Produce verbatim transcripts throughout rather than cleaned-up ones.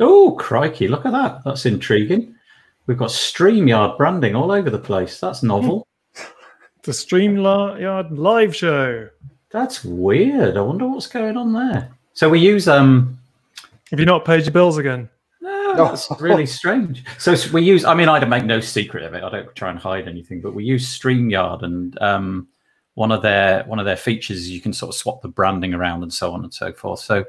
Oh, crikey, look at that. That's intriguing. We've got StreamYard branding all over the place. That's novel. The StreamYard live show. That's weird. I wonder what's going on there. So we use... um. Have you not paid your bills again? No, that's really strange. So we use... I mean, I don't make no secret of it. I don't try and hide anything, but we use StreamYard, and um, one of their one of their features is you can sort of swap the branding around and so on and so forth. So...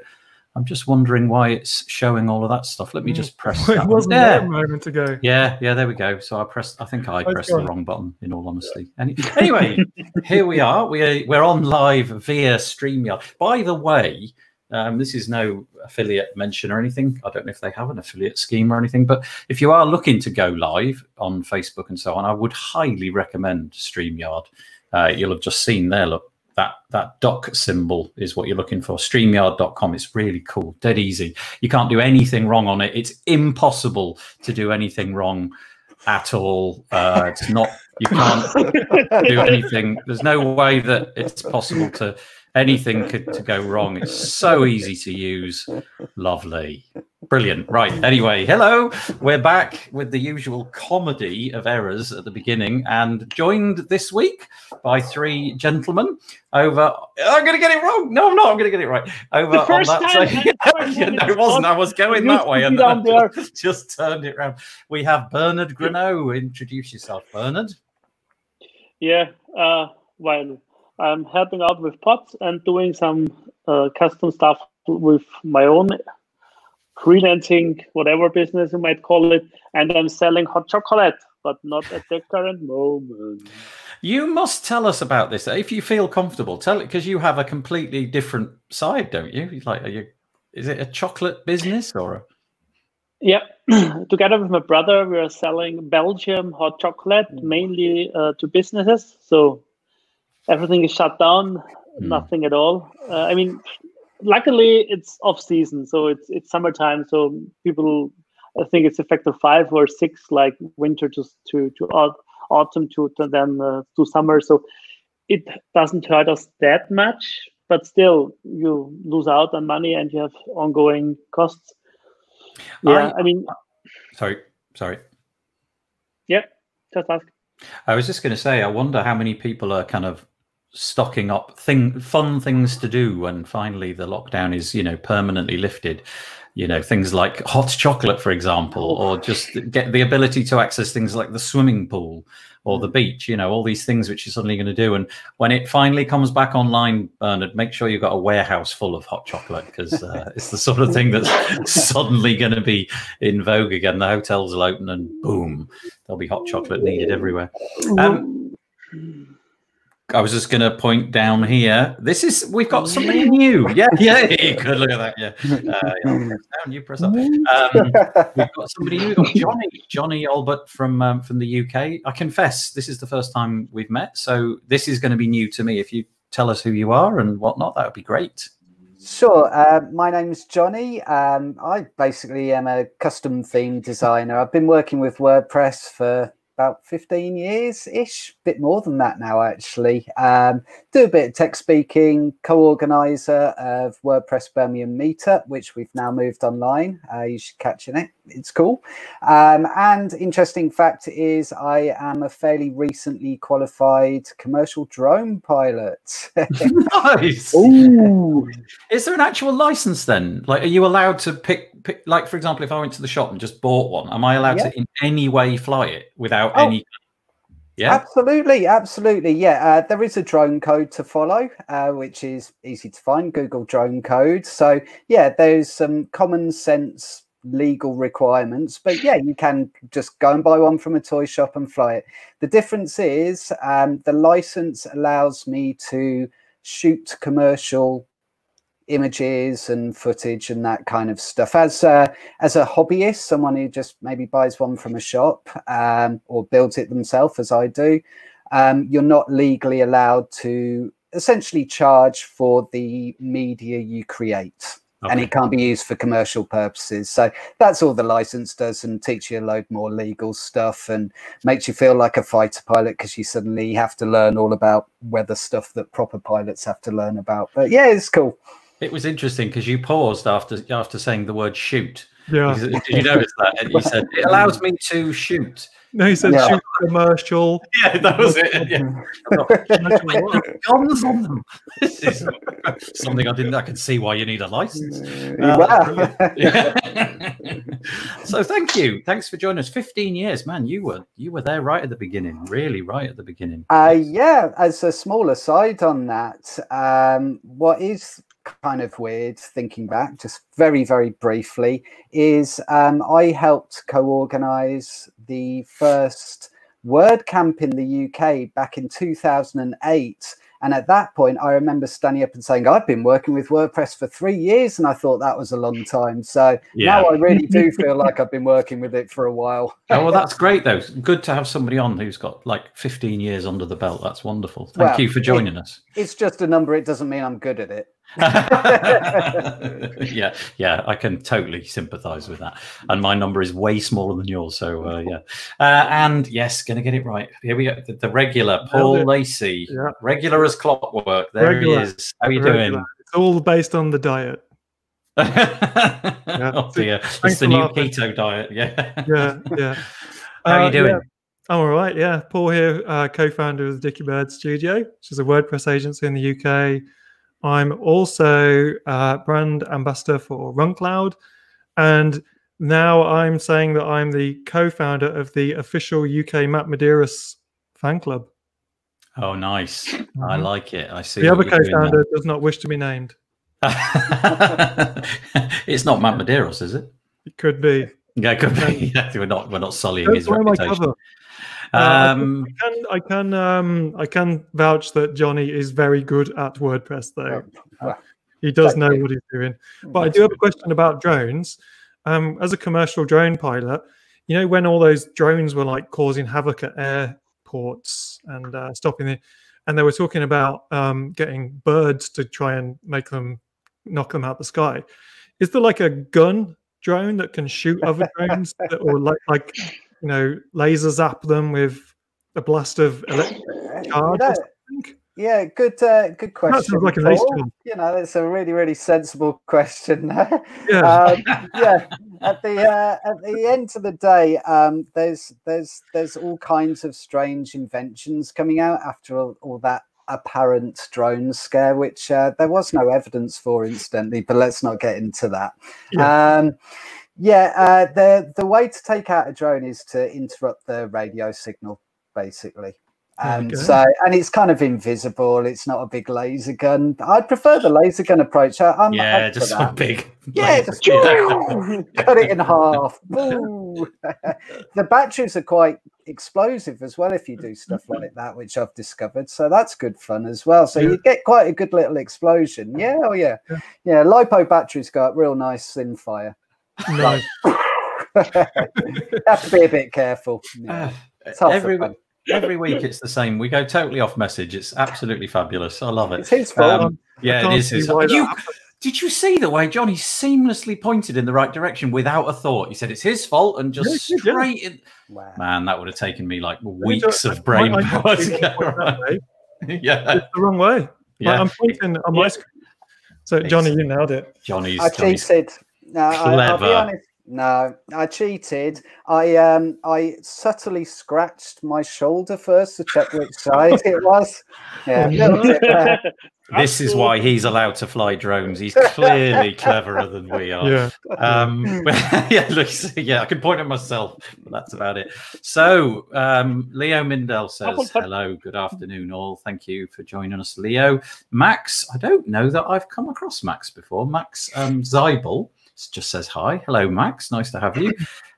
I'm just wondering why it's showing all of that stuff. Let me just press well, that. It wasn't there a moment ago. Yeah, yeah, there we go. So I pressed, I think I Let's pressed the wrong button, in all honesty. Yeah. Anyway, here we are. We are, we're on live via StreamYard. By the way, um, this is no affiliate mention or anything. I don't know if they have an affiliate scheme or anything, but if you are looking to go live on Facebook and so on, I would highly recommend StreamYard. Uh, you'll have just seen there, look. That, that doc symbol is what you're looking for. StreamYard dot com. It's really cool, dead easy. You can't do anything wrong on it. It's impossible to do anything wrong at all. Uh, it's not. You can't do anything. There's no way that it's possible to anything could to go wrong. It's so easy to use. Lovely, brilliant. Right. Anyway, hello. We're back with the usual comedy of errors at the beginning, and joined this week by three gentlemen over. I'm going to get it wrong. No, I'm not. I'm going to get it right. Over the first on that time. Yeah, no, it wasn't. I was going that way, and then I just, just turned it around. We have Bernhard Gronau. Introduce yourself, Bernhard. Yeah. Uh, well. I'm helping out with pods and doing some uh, custom stuff with my own freelancing, whatever business you might call it. And I'm selling hot chocolate, but not at the current moment. You must tell us about this if you feel comfortable. Tell it, because you have a completely different side, don't you? Like, are you? Is it a chocolate business or? A... Yeah, together with my brother, we are selling Belgium hot chocolate mainly uh, to businesses. So. Everything is shut down, nothing mm. at all. Uh, I mean, luckily it's off season, so it's it's summertime. So people, I think it's effective five or six, like winter to to to autumn to, to then uh, to summer. So it doesn't hurt us that much, but still you lose out on money and you have ongoing costs. Yeah, I, I mean, sorry, sorry. Yeah, just ask. I was just going to say, I wonder how many people are kind of stocking up thing, fun things to do when finally the lockdown is, you know, permanently lifted. You know, things like hot chocolate, for example, or just get the ability to access things like the swimming pool or the beach, you know, all these things which you're suddenly going to do. And when it finally comes back online, Bernhard, make sure you've got a warehouse full of hot chocolate, because uh, it's the sort of thing that's suddenly going to be in vogue again. The hotels will open and boom, there'll be hot chocolate needed everywhere. Um, I was just going to point down here. This is, we've got something new. Yeah, yeah, good. Look at that. Yeah. Uh, yeah, press down, you press up. Um, we've got somebody new. We've got Johnny, Johnny Albert from um, from the U K. I confess, this is the first time we've met, so this is going to be new to me. If you tell us who you are and whatnot, that would be great. Sure. Uh, my name's Johnny. Um, I basically am a custom theme designer. I've been working with WordPress for about fifteen years ish, bit more than that now actually. Um, do a bit of tech speaking, co-organizer of WordPress Birmingham Meetup, which we've now moved online. Uh, you should catch in it, it's cool. Um, and interesting fact is I am a fairly recently qualified commercial drone pilot. Nice. Ooh. Is there an actual license then? Like, are you allowed to pick, pick, like for example, if I went to the shop and just bought one, am I allowed yeah. to in any way fly it without Oh, any yeah absolutely absolutely yeah uh, there is a drone code to follow, uh, which is easy to find, Google drone code. So yeah, there's some common sense legal requirements, but yeah, you can just go and buy one from a toy shop and fly it. The difference is um, the license allows me to shoot commercial images and footage and that kind of stuff. As a, as a hobbyist, someone who just maybe buys one from a shop um, or builds it themselves, as I do, um, you're not legally allowed to essentially charge for the media you create. Okay. And it can't be used for commercial purposes. So that's all the license does, and teach you a load more legal stuff and makes you feel like a fighter pilot, because you suddenly have to learn all about weather stuff that proper pilots have to learn about. But yeah, it's cool. It was interesting because you paused after after saying the word shoot. Yeah. Did you notice that? And you said, it allows me to shoot. No, he said, yeah. shoot commercial. Yeah, that was it. Yeah. Guns on them. This is something I didn't, I could see why you need a license. Uh, wow. Yeah. So thank you. Thanks for joining us. fifteen years, man, you were, you were there right at the beginning, really right at the beginning. Uh, yeah, as a smaller side on that, um, what is kind of weird thinking back just very very briefly is um I helped co-organize the first WordCamp in the U K back in two thousand eight, and at that point I remember standing up and saying I've been working with WordPress for three years, and I thought that was a long time. So yeah. Now I really do feel like I've been working with it for a while. Oh well, that's great though. Good to have somebody on who's got like fifteen years under the belt. That's wonderful. Thank well, you for joining it, us. It's just a number. It doesn't mean I'm good at it. yeah yeah I can totally sympathize with that, and my number is way smaller than yours, so uh, yeah uh, and yes, gonna get it right. Here we go, the, the regular Paul Lacey, yeah. regular as clockwork. There regular. He is. How are you regular. doing? It's all based on the diet. yeah. Oh dear. Thanks. It's the new laughing. keto diet. Yeah yeah yeah how are uh, you doing? yeah. I'm all right, yeah. Paul here, uh, co-founder of the Dickie Bird Studio, which is a WordPress agency in the U K. I'm also uh, brand ambassador for Runcloud, and now I'm saying that I'm the co-founder of the official U K Matt Medeiros fan club. Oh, nice! Mm-hmm. I like it. I see. The other co-founder does not wish to be named. It's not Matt Medeiros, is it? It could be. Yeah, it could be. we're not. We're not sullying Don't his reputation. Um, I can, I can, um, I can vouch that Johnny is very good at WordPress, though. He does know what he's doing. But I do have a question about drones. Um, as a commercial drone pilot, you know, when all those drones were like causing havoc at airports and uh, stopping the, and they were talking about um, getting birds to try and make them knock them out the sky. Is there like a gun drone that can shoot other drones, that, or like like? you know, laser zap them with a blast of electric charge. No. Yeah, good, uh, good question. That sounds like a nice one. You know, that's a really, really sensible question. Yeah. um, yeah. At the uh, at the end of the day, um, there's there's there's all kinds of strange inventions coming out after all, all that apparent drone scare, which uh, there was no evidence for, incidentally. But let's not get into that. Yeah. Um, Yeah, uh, the the way to take out a drone is to interrupt the radio signal, basically. Um, okay. So, and it's kind of invisible. It's not a big laser gun. I'd prefer the laser gun approach. I, I'm yeah, just so big. Yeah, just yeah. cut it in half. The batteries are quite explosive as well if you do stuff like that, which I've discovered. So that's good fun as well. So yeah. you get quite a good little explosion. Yeah, oh yeah, yeah. yeah LiPo batteries go up real nice in fire. No. Have to be a bit careful. Yeah. Uh, every, every week it's the same. We go totally off message. It's absolutely fabulous. I love it. It's his fault. Um, yeah, it is. His you, did you see the way Johnny seamlessly pointed in the right direction without a thought? He said it's his fault and just yeah, straight in. Wow. Man, that would have taken me like weeks of brain power. Yeah, it's the wrong way. Yeah. Like, I'm pointing on my yeah. screen. So Johnny, you nailed it. Johnny's. I said. No, I, I'll be honest. No, I cheated. I um, I subtly scratched my shoulder first to check which side it was. Yeah, it this is why he's allowed to fly drones. He's clearly cleverer than we are. Yeah. Um, yeah, look, yeah, I can point at myself, but that's about it. So um, Leo Mindel says hello, good afternoon all. Thank you for joining us, Leo. Max, I don't know that I've come across Max before. Max um, Zybel. Just says hi. Hello, Max. Nice to have you.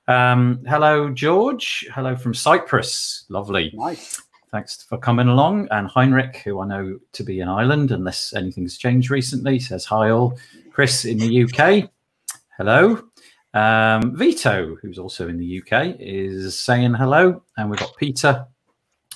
Um, hello, George. Hello from Cyprus. Lovely. Nice. Thanks for coming along. And Heinrich, who I know to be in Ireland, unless anything's changed recently, says hi all. Chris in the U K. Hello. Um, Vito, who's also in the U K, is saying hello. And we've got Peter.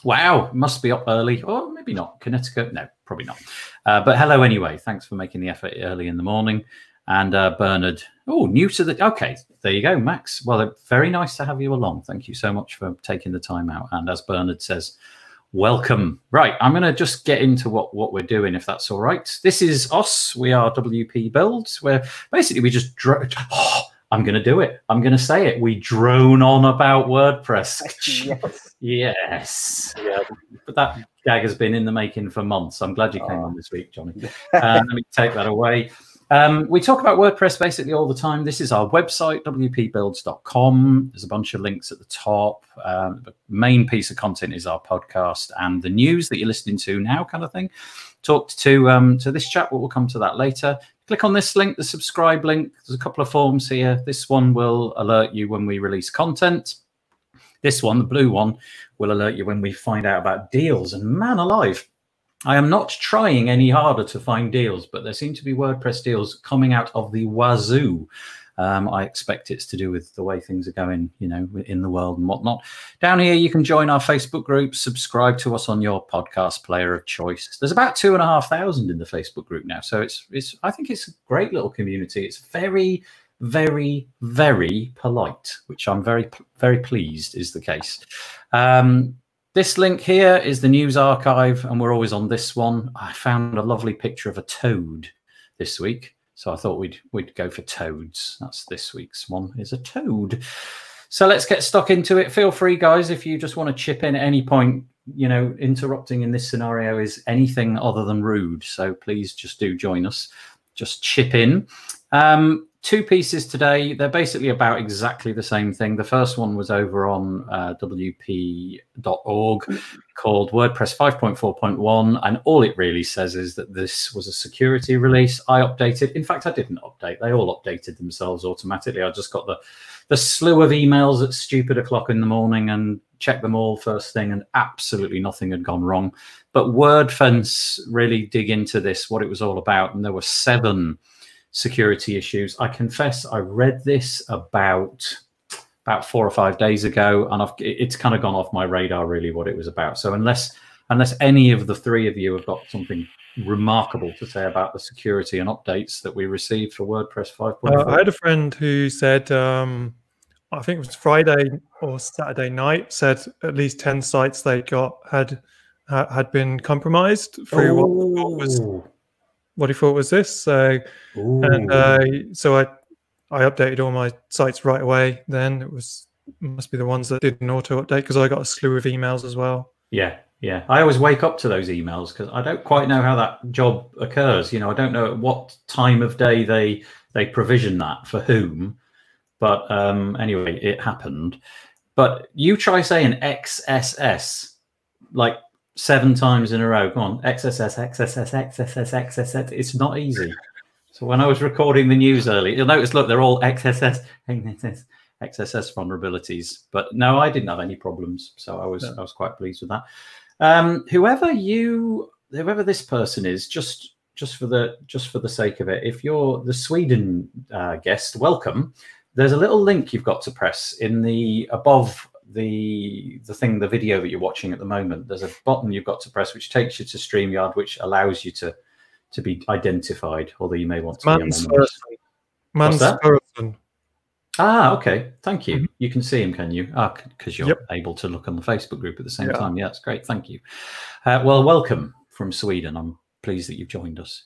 Wow, must be up early. Or maybe not. Connecticut? No, probably not. Uh, but hello anyway. Thanks for making the effort early in the morning. And uh, Bernard, oh, new to the, okay, there you go, Max. Well, very nice to have you along. Thank you so much for taking the time out. And as Bernard says, welcome. Right, I'm going to just get into what, what we're doing, if that's all right. This is us. We are W P Builds, where basically we just, dro oh, I'm going to do it. I'm going to say it. We drone on about WordPress. Yes. Yes. Yeah. But that gag has been in the making for months. I'm glad you came oh. on this week, Johnny. Uh, let me take that away. Um, we talk about WordPress basically all the time. This is our website, W P builds dot com. There's a bunch of links at the top. Um, the main piece of content is our podcast and the news that you're listening to now, kind of thing. Talk to um, to this chat. We'll come to that later. Click on this link, the subscribe link. There's a couple of forms here. This one will alert you when we release content. This one, the blue one, will alert you when we find out about deals. And man alive, I am not trying any harder to find deals, but there seem to be WordPress deals coming out of the wazoo. Um, I expect it's to do with the way things are going, you know, in the world and whatnot. Down here, you can join our Facebook group, subscribe to us on your podcast player of choice. There's about two and a half thousand in the Facebook group now. So it's, it's, I think it's a great little community. It's very, very, very polite, which I'm very, very pleased is the case. Um, This link here is the news archive, and we're always on this one. I found a lovely picture of a toad this week, so I thought we'd we'd go for toads. That's this week's one, is a toad. So let's get stuck into it. Feel free, guys, if you just want to chip in at any point. You know, interrupting in this scenario is anything other than rude, so please just do join us. Just chip in. Um, two pieces today. They're basically about exactly the same thing. The first one was over on uh, W P dot org called WordPress five point four point one. And all it really says is that this was a security release. I updated. In fact, I didn't update. They all updated themselves automatically. I just got the, the slew of emails at stupid o'clock in the morning and checked them all first thing, and absolutely nothing had gone wrong. But Wordfence really dig into this, what it was all about. And there were seven security issues. I confess I read this about about four or five days ago, and I've, it's kind of gone off my radar really what it was about. So unless unless any of the three of you have got something remarkable to say about the security and updates that we received for WordPress five point four. Uh, I had a friend who said, um, I think it was Friday or Saturday night, said at least ten sites they got had uh, had been compromised through what, what was... what he thought was this. So, Ooh. and uh, so I, I updated all my sites right away. Then it was must be the ones that did an auto update, because I got a slew of emails as well. Yeah, yeah. I always wake up to those emails because I don't quite know how that job occurs. You know, I don't know at what time of day they they provision that for whom. But um, anyway, it happened. But you try saying X S S like seven times in a row. Come on, X S S, X S S, X S S, X S S. It's not easy. So when I was recording the news early, you'll notice, look, they're all X S S, X S S, X S S vulnerabilities. But no, I didn't have any problems. So I was I was quite pleased with that. Um, whoever you, whoever this person is, just just for the just for the sake of it, if you're the Sweden uh, guest, welcome. There's a little link you've got to press in the above. The the thing, the video that you're watching at the moment, there's a button you've got to press which takes you to StreamYard, which allows you to to be identified, although you may want to Mans be Mans Mans Ah, okay. Thank you. Mm-hmm. You can see him, can you? Ah, because you're yep. able to look on the Facebook group at the same yeah. time. Yeah, that's great. Thank you. Uh, well, welcome from Sweden. I'm pleased that you've joined us.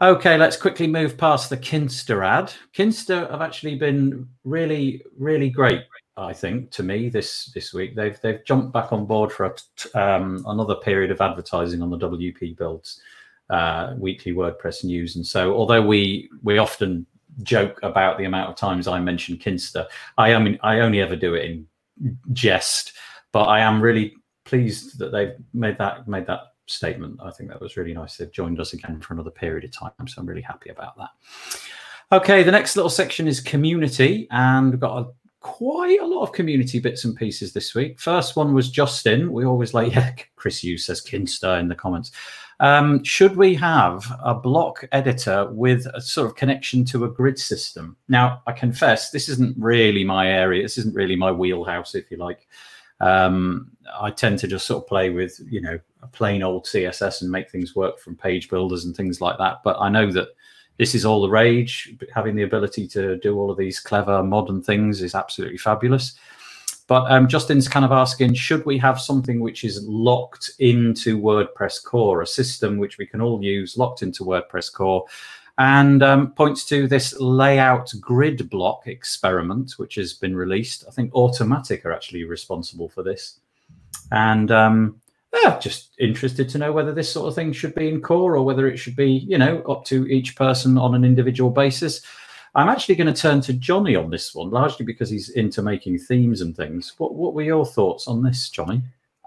Okay, let's quickly move past the Kinsta ad. Kinsta have actually been really, really great. I think to me this this week they've they've jumped back on board for a, um, another period of advertising on the W P Builds uh, weekly WordPress news. And so although we we often joke about the amount of times I mention Kinsta, I mean I only ever do it in jest, but I am really pleased that they've made that made that statement. I think that was really nice. They've joined us again for another period of time, so I'm really happy about that. Okay, the next little section is community, and we've got a quite a lot of community bits and pieces this week. First one was Justin. We always like, yeah, Chris Hughes says Kinsta in the comments. Um, should we have a block editor with a sort of connection to a grid system? Now, I confess, this isn't really my area. This isn't really my wheelhouse, if you like. Um, I tend to just sort of play with, you know, a plain old C S S and make things work from page builders and things like that. But I know that this is all the rage. Having the ability to do all of these clever modern things is absolutely fabulous. But um, Justin's kind of asking, should we have something which is locked into WordPress core, a system which we can all use locked into WordPress core, and um, points to this layout grid block experiment, which has been released. I think Automattic are actually responsible for this. And um, yeah, just interested to know whether this sort of thing should be in core or whether it should be, you know, up to each person on an individual basis. I'm actually going to turn to Johnny on this one, largely because he's into making themes and things. What, what were your thoughts on this, Johnny?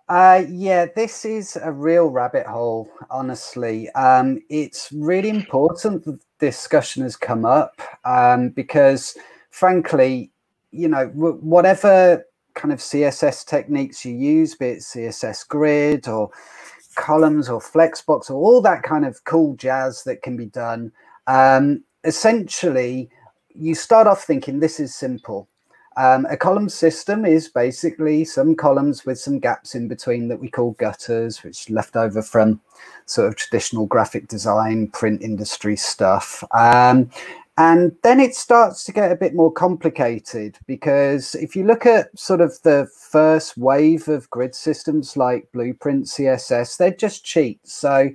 Uh, yeah, this is a real rabbit hole, honestly. Um, it's really important that this discussion has come up um, because, frankly, you know, w whatever kind of C S S techniques you use, be it C S S Grid or columns or Flexbox or all that kind of cool jazz that can be done, um, essentially, you start off thinking this is simple. Um, a column system is basically some columns with some gaps in between that we call gutters, which is left over from sort of traditional graphic design, print industry stuff. Um, and then it starts to get a bit more complicated, because if you look at sort of the first wave of grid systems like Blueprint C S S, they're just cheats. So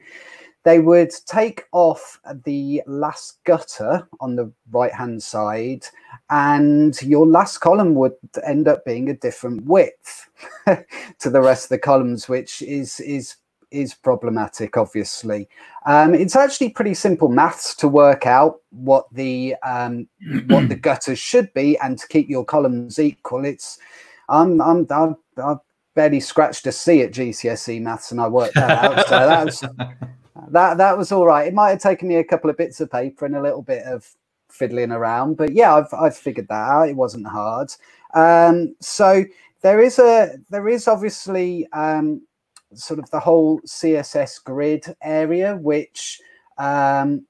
they would take off the last gutter on the right-hand side, and your last column would end up being a different width to the rest of the columns, which is, is, is problematic, obviously. Um, it's actually pretty simple maths to work out what the, um, what the gutters should be and to keep your columns equal. It's, I'm, I'm, I'm, I've barely scratched a C at G C S E maths, and I worked that out, so that was... That that was all right. It might have taken me a couple of bits of paper and a little bit of fiddling around, but yeah, I've I've figured that out. It wasn't hard. Um, so there is a there is obviously um, sort of the whole C S S grid area, which um,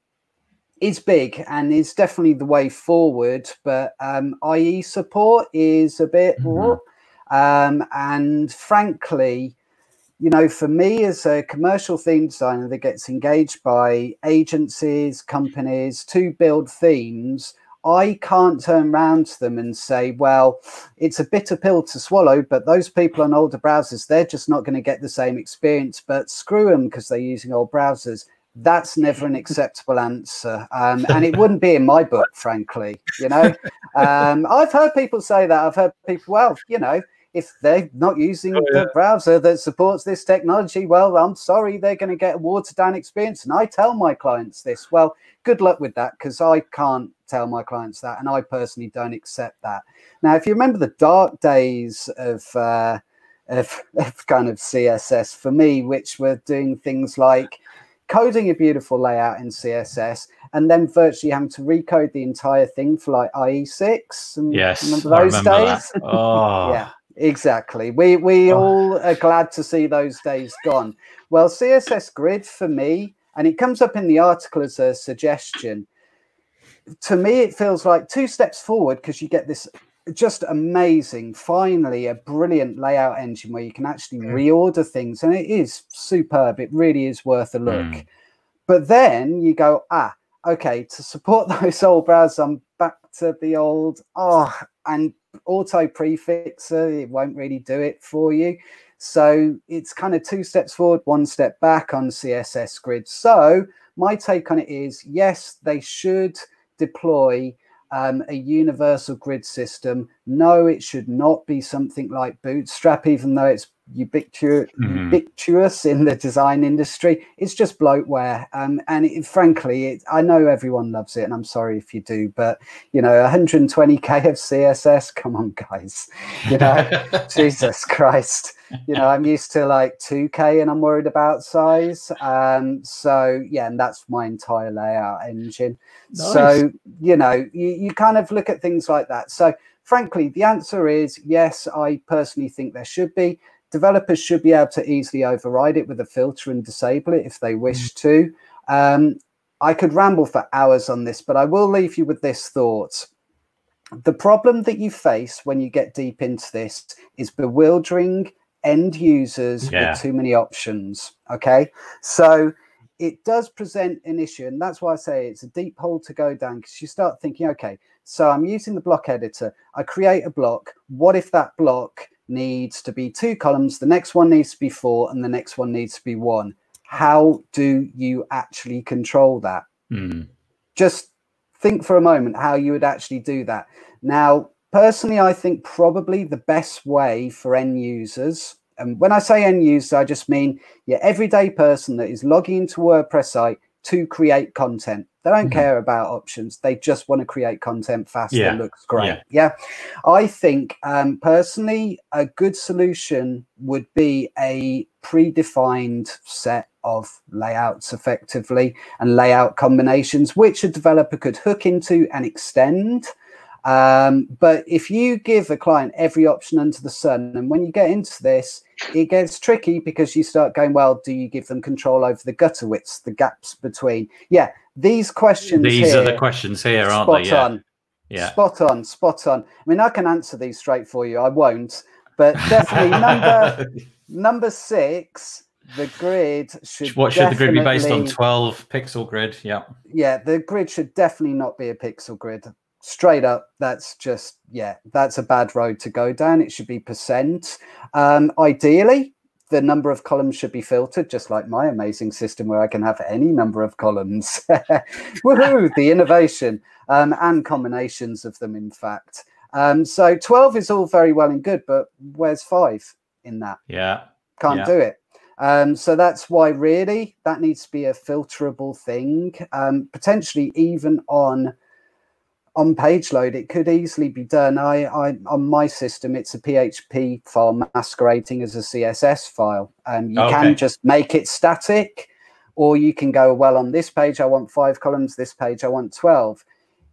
is big and is definitely the way forward. But um, I E support is a bit, mm-hmm. um, and frankly, you know, for me as a commercial theme designer that gets engaged by agencies, companies to build themes, I can't turn around to them and say, well, it's a bitter pill to swallow, but those people on older browsers, they're just not going to get the same experience, but screw them because they're using old browsers. That's never an acceptable answer. Um, and it wouldn't be in my book, frankly, you know. Um, I've heard people say that. I've heard people, well, you know, if they're not using oh, yeah. the browser that supports this technology, well, I'm sorry, they're going to get a watered down experience. And I tell my clients this. Well, good luck with that, because I can't tell my clients that. And I personally don't accept that. Now, if you remember the dark days of, uh, of, of kind of C S S for me, which were doing things like coding a beautiful layout in C S S and then virtually having to recode the entire thing for like I E six. And yes, remember those I remember days? That. Oh. Yeah. Exactly. We we all are glad to see those days gone. Well, C S S Grid for me, and it comes up in the article as a suggestion, to me it feels like two steps forward, because you get this just amazing, finally, a brilliant layout engine where you can actually reorder things. And it is superb. It really is worth a look. Mm. But then you go, ah, okay, to support those old browsers, I'm back to the old, oh, and auto prefixer, it won't really do it for you. So it's kind of two steps forward, one step back on C S S Grid. So my take on it is, yes, they should deploy um, a universal grid system. No, it should not be something like Bootstrap, even though it's ubiquitous, mm. ubiquitous in the design industry. It's just bloatware. Um, and it, frankly, it, I know everyone loves it, and I'm sorry if you do, but, you know, one hundred twenty K of C S S, come on, guys. You know, Jesus Christ. You know, I'm used to like two K and I'm worried about size. Um, so, yeah, and that's my entire layout engine. Nice. So, you know, you, you kind of look at things like that. So, frankly, the answer is yes, I personally think there should be. Developers should be able to easily override it with a filter and disable it if they wish to. Um, I could ramble for hours on this, but I will leave you with this thought. The problem that you face when you get deep into this is bewildering end users yeah. with too many options. Okay, so it does present an issue, and that's why I say it's a deep hole to go down, because you start thinking, okay, so I'm using the block editor. I create a block. What if that block needs to be two columns, the next one needs to be four, and the next one needs to be one? How do you actually control that? Mm. just think for a moment how you would actually do that. Now, personally, I think probably the best way for end users, and when I say end user, I just mean your everyday person that is logging into WordPress site to create content. They don't mm-hmm. care about options. They just want to create content fast. Yeah. It looks great. Yeah. yeah. I think um, personally, a good solution would be a predefined set of layouts effectively and layout combinations, which a developer could hook into and extend. Um, but if you give a client every option under the sun, and when you get into this, it gets tricky because you start going, well, do you give them control over the gutter widths, the gaps between? Yeah, these questions These here, are the questions here, aren't they? Yeah. On. yeah. Spot on, spot on. I mean, I can answer these straight for you. I won't. But definitely number number six, the grid should What should the grid be based on? twelve pixel grid, yeah. Yeah, the grid should definitely not be a pixel grid. Straight up, that's just, yeah, that's a bad road to go down. It should be percent. Um, ideally, the number of columns should be filtered, just like my amazing system where I can have any number of columns. Woohoo, the innovation um, and combinations of them, in fact. Um, so twelve is all very well and good, but where's five in that? Yeah. Can't yeah. do it. Um, so that's why really that needs to be a filterable thing, um, potentially even on On page load, it could easily be done. I, I, on my system, it's a P H P file masquerading as a C S S file. Um, you okay. can just make it static, or you can go, well, on this page, I want five columns. This page, I want twelve.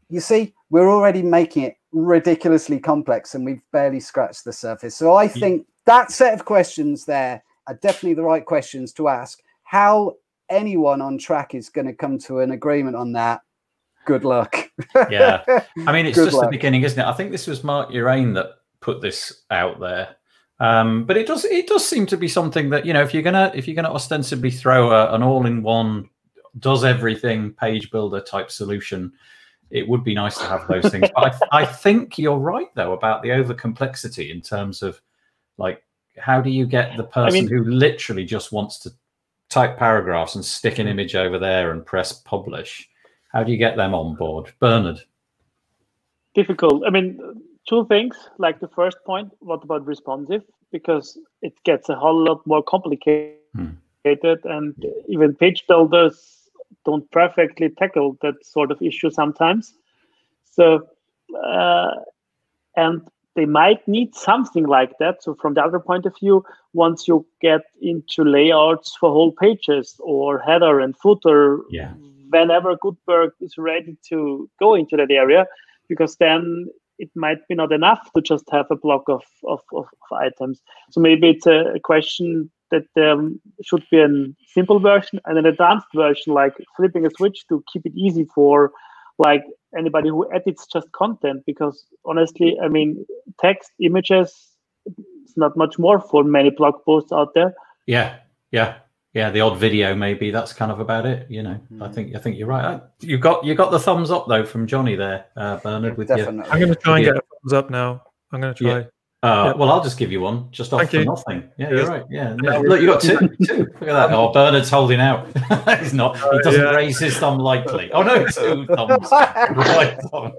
You see, we're already making it ridiculously complex, and we've barely scratched the surface. So I think yeah. that set of questions there are definitely the right questions to ask. How anyone on track is going to come to an agreement on that, good luck. yeah. I mean, it's good just luck. the beginning, isn't it? I think this was Mark Urain that put this out there. Um, but it does it does seem to be something that, you know, if you're gonna if you're gonna ostensibly throw a, an all-in-one does everything page builder type solution, it would be nice to have those things. But I, th I think you're right though about the over complexity in terms of like how do you get the person I mean, who literally just wants to type paragraphs and stick an image over there and press publish. How do you get them on board? Bernhard? Difficult. I mean, two things. Like the first point, what about responsive? Because it gets a whole lot more complicated hmm. and even page builders don't perfectly tackle that sort of issue sometimes. So, uh, and they might need something like that. So from the other point of view, once you get into layouts for whole pages or header and footer, yeah. whenever Gutenberg is ready to go into that area, because then it might be not enough to just have a block of, of, of, of items. So maybe it's a, a question that there um, should be a simple version and an advanced version, like flipping a switch to keep it easy for like anybody who edits just content. Because honestly, I mean, text, images, it's not much more for many blog posts out there. Yeah, yeah. Yeah, the odd video maybe. That's kind of about it, you know. Mm. I think I think you're right. I, you got you got the thumbs up though from Johnny there, uh, Bernhard. With Definitely. Your, I'm going to try and your, get a thumbs up now. I'm going to try. Yeah. Uh, yeah. Well, I'll just give you one, just off for nothing. Yeah, you're right. Yeah, yeah. Look, you got two. two. Look at that. Oh, Bernard's holding out. He's not. He doesn't uh, yeah. raise his thumb lightly. Oh no, two thumbs. Right thumb.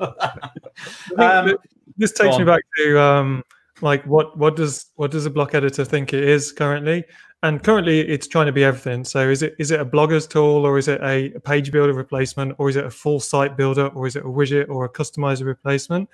um, this takes me on. back to um, like what what does what does a block editor think it is currently? And currently, it's trying to be everything. So, is it is it a blogger's tool, or is it a, a page builder replacement, or is it a full site builder, or is it a widget or a customizer replacement?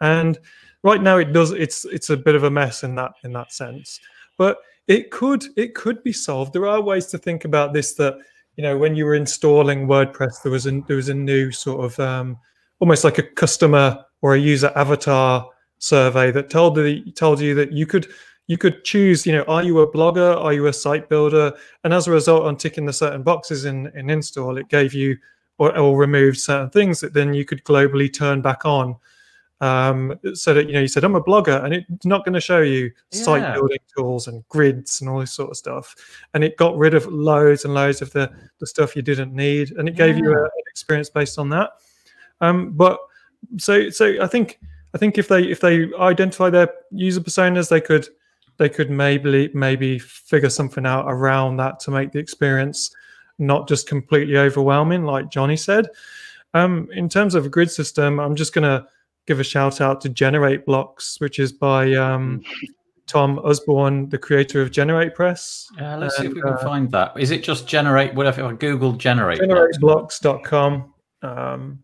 And right now, it does it's it's a bit of a mess in that in that sense. But it could it could be solved. There are ways to think about this. That you know, when you were installing WordPress, there was a, there was a new sort of um, almost like a customer or a user avatar survey that told the told you that you could. You could choose, you know, are you a blogger? Are you a site builder? And as a result, on ticking the certain boxes in, in install, it gave you or, or removed certain things that then you could globally turn back on. Um, so that, you know, you said, I'm a blogger, and it's not going to show you yeah. site building tools and grids and all this sort of stuff. And it got rid of loads and loads of the, the stuff you didn't need. And it gave yeah. you a, an experience based on that. Um, but so so I think I think if they if they identify their user personas, they could They could maybe maybe figure something out around that to make the experience not just completely overwhelming, like Johnny said. Um, in terms of a grid system, I'm just going to give a shout out to Generate Blocks, which is by um, Tom Usborne, the creator of Generate Press. Uh, let's and, see if we can uh, find that. Is it just Generate? Whatever. I Google Generate. generate blocks dot com. Um,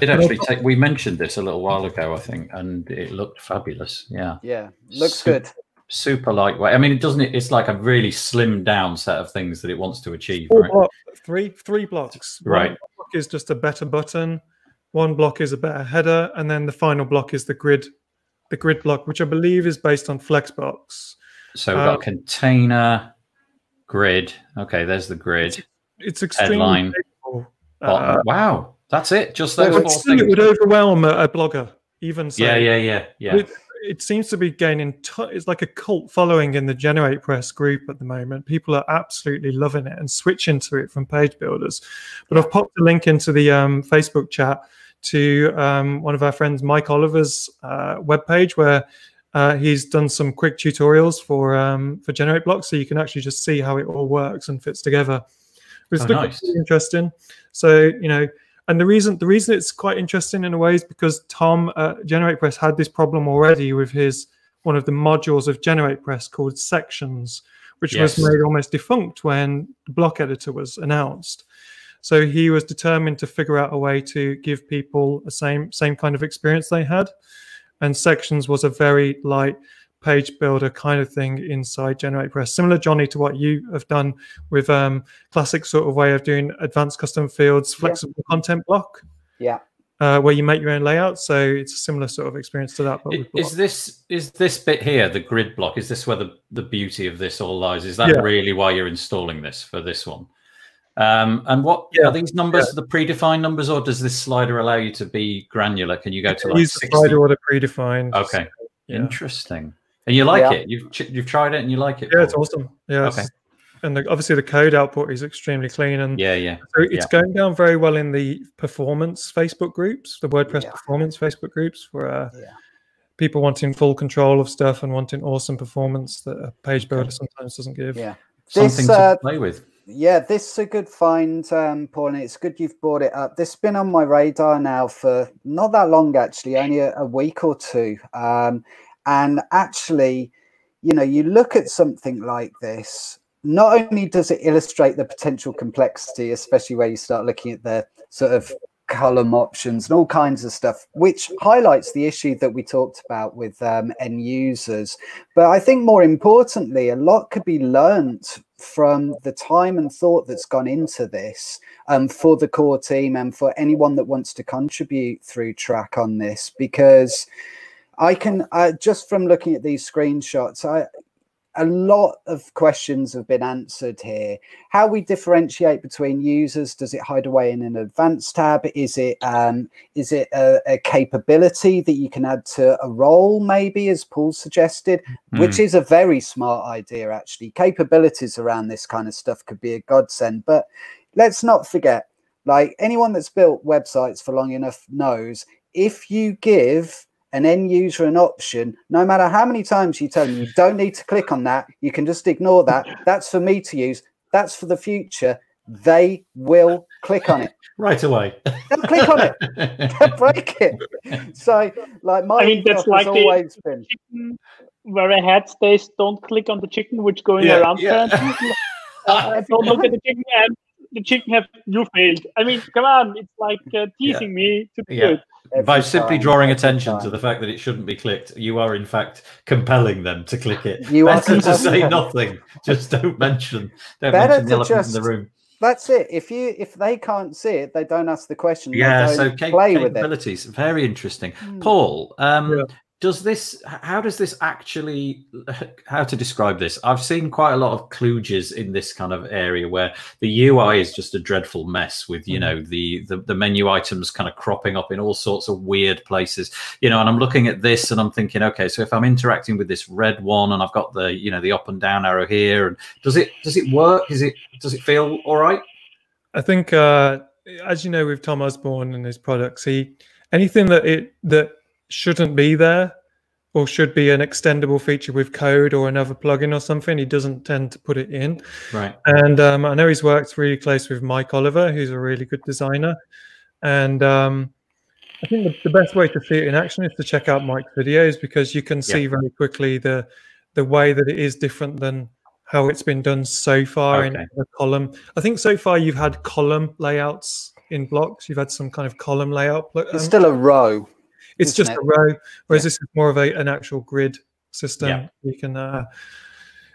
it actually take, we mentioned this a little while ago, I think, and it looked fabulous. Yeah. Yeah. Looks super, good. Super lightweight. I mean, it doesn't. It's like a really slimmed down set of things that it wants to achieve. Four right? block, three, three blocks. Right. One block is just a better button. One block is a better header, and then the final block is the grid, the grid block, which I believe is based on Flexbox. So we've got um, container, grid. Okay, there's the grid. It's extremely headline. Uh, wow, that's it. Just those four things. It would overwhelm a, a blogger, even so. Yeah, yeah, yeah, yeah. It, it seems to be gaining. It's like a cult following in the Generate Press group at the moment. People are absolutely loving it and switching to it from page builders. But I've popped a link into the um, Facebook chat to um, one of our friends, Mike Oliver's uh, webpage, where uh, he's done some quick tutorials for um, for Generate Blocks, so you can actually just see how it all works and fits together. It's oh, nice. Really interesting. So you know, and the reason the reason it's quite interesting in a way is because Tom uh, Generate Press had this problem already with his one of the modules of Generate Press called Sections, which yes. was made almost defunct when the block editor was announced. So he was determined to figure out a way to give people the same same kind of experience they had. And Sections was a very light page builder kind of thing inside Generate Press. Similar, Johnny, to what you have done with um, classic sort of way of doing advanced custom fields, flexible yeah. content block. Yeah. Uh, where you make your own layout. So it's a similar sort of experience to that. But is blocks. this is this bit here, the grid block, is this where the, the beauty of this all lies? Is that yeah. really why you're installing this for this one? Um, and what yeah. are these numbers? Yeah. The predefined numbers, or does this slider allow you to be granular? Can you go to like use the slider or the predefined? Okay, so, yeah. interesting. And you like yeah. it? You've you've tried it and you like it? Yeah, it's awesome. Yeah. Okay. And the, obviously the code output is extremely clean. And yeah, yeah. So it's yeah. going down very well in the performance Facebook groups, the WordPress yeah. performance Facebook groups, where uh, yeah. people wanting full control of stuff and wanting awesome performance that a page builder sometimes doesn't give. Yeah. Something this, uh, to play with. Yeah, this is a good find, um, Paul, and it's good you've brought it up. This has been on my radar now for not that long, actually, only a, a week or two. Um, and actually, you know, you look at something like this, not only does it illustrate the potential complexity, especially where you start looking at the sort of column options and all kinds of stuff, which highlights the issue that we talked about with um, end users. But I think more importantly, a lot could be learned from the time and thought that's gone into this um, for the core team and for anyone that wants to contribute through track on this, because I can, uh, just from looking at these screenshots, I, a lot of questions have been answered here. How we differentiate between users, does it hide away in an advanced tab? Is it um, is it a, a capability that you can add to a role, maybe, as Paul suggested, mm. which is a very smart idea, actually. Capabilities around this kind of stuff could be a godsend. But let's not forget, like, anyone that's built websites for long enough knows, if you give an end user an option, no matter how many times you tell them you don't need to click on that, you can just ignore that, that's for me to use, that's for the future, they will click on it right away. They'll click on it. They'll break it. So, like, my I mean, that's like the always been chicken, where a hat stays, don't click on the chicken, which going yeah, around yeah. there. uh, don't look at the chicken, and the chicken have you failed. I mean, come on, it's like uh, teasing yeah. me to do yeah. it. Every By simply time, drawing attention time. to the fact that it shouldn't be clicked, you are in fact compelling them to click it. You Better are to say them. nothing. Just don't mention. Don't Better mention the elephant just, in the room. That's it. If you if they can't see it, they don't ask the question. Yeah. They don't so play capabilities. With it. Very interesting, mm. Paul. Um, yeah. Does this? How does this actually? How to describe this? I've seen quite a lot of kludges in this kind of area where the U I is just a dreadful mess with you know the, the the menu items kind of cropping up in all sorts of weird places. You know, and I'm looking at this and I'm thinking, okay, so if I'm interacting with this red one and I've got the you know the up and down arrow here, and does it does it work? Is it does it feel all right? I think uh, as you know with Tom Usborne and his products, he anything that it that shouldn't be there or should be an extendable feature with code or another plugin or something, he doesn't tend to put it in. Right. And um, I know he's worked really close with Mike Oliver, who's a really good designer. And um, I think the, the best way to see it in action is to check out Mike's videos, because you can see yeah. very quickly the the way that it is different than how it's been done so far okay. in the column. I think so far you've had column layouts in blocks. You've had some kind of column layout. Um, it's still a row. It's just it? a row, whereas yeah. this is more of a, an actual grid system. Yeah. You can, uh,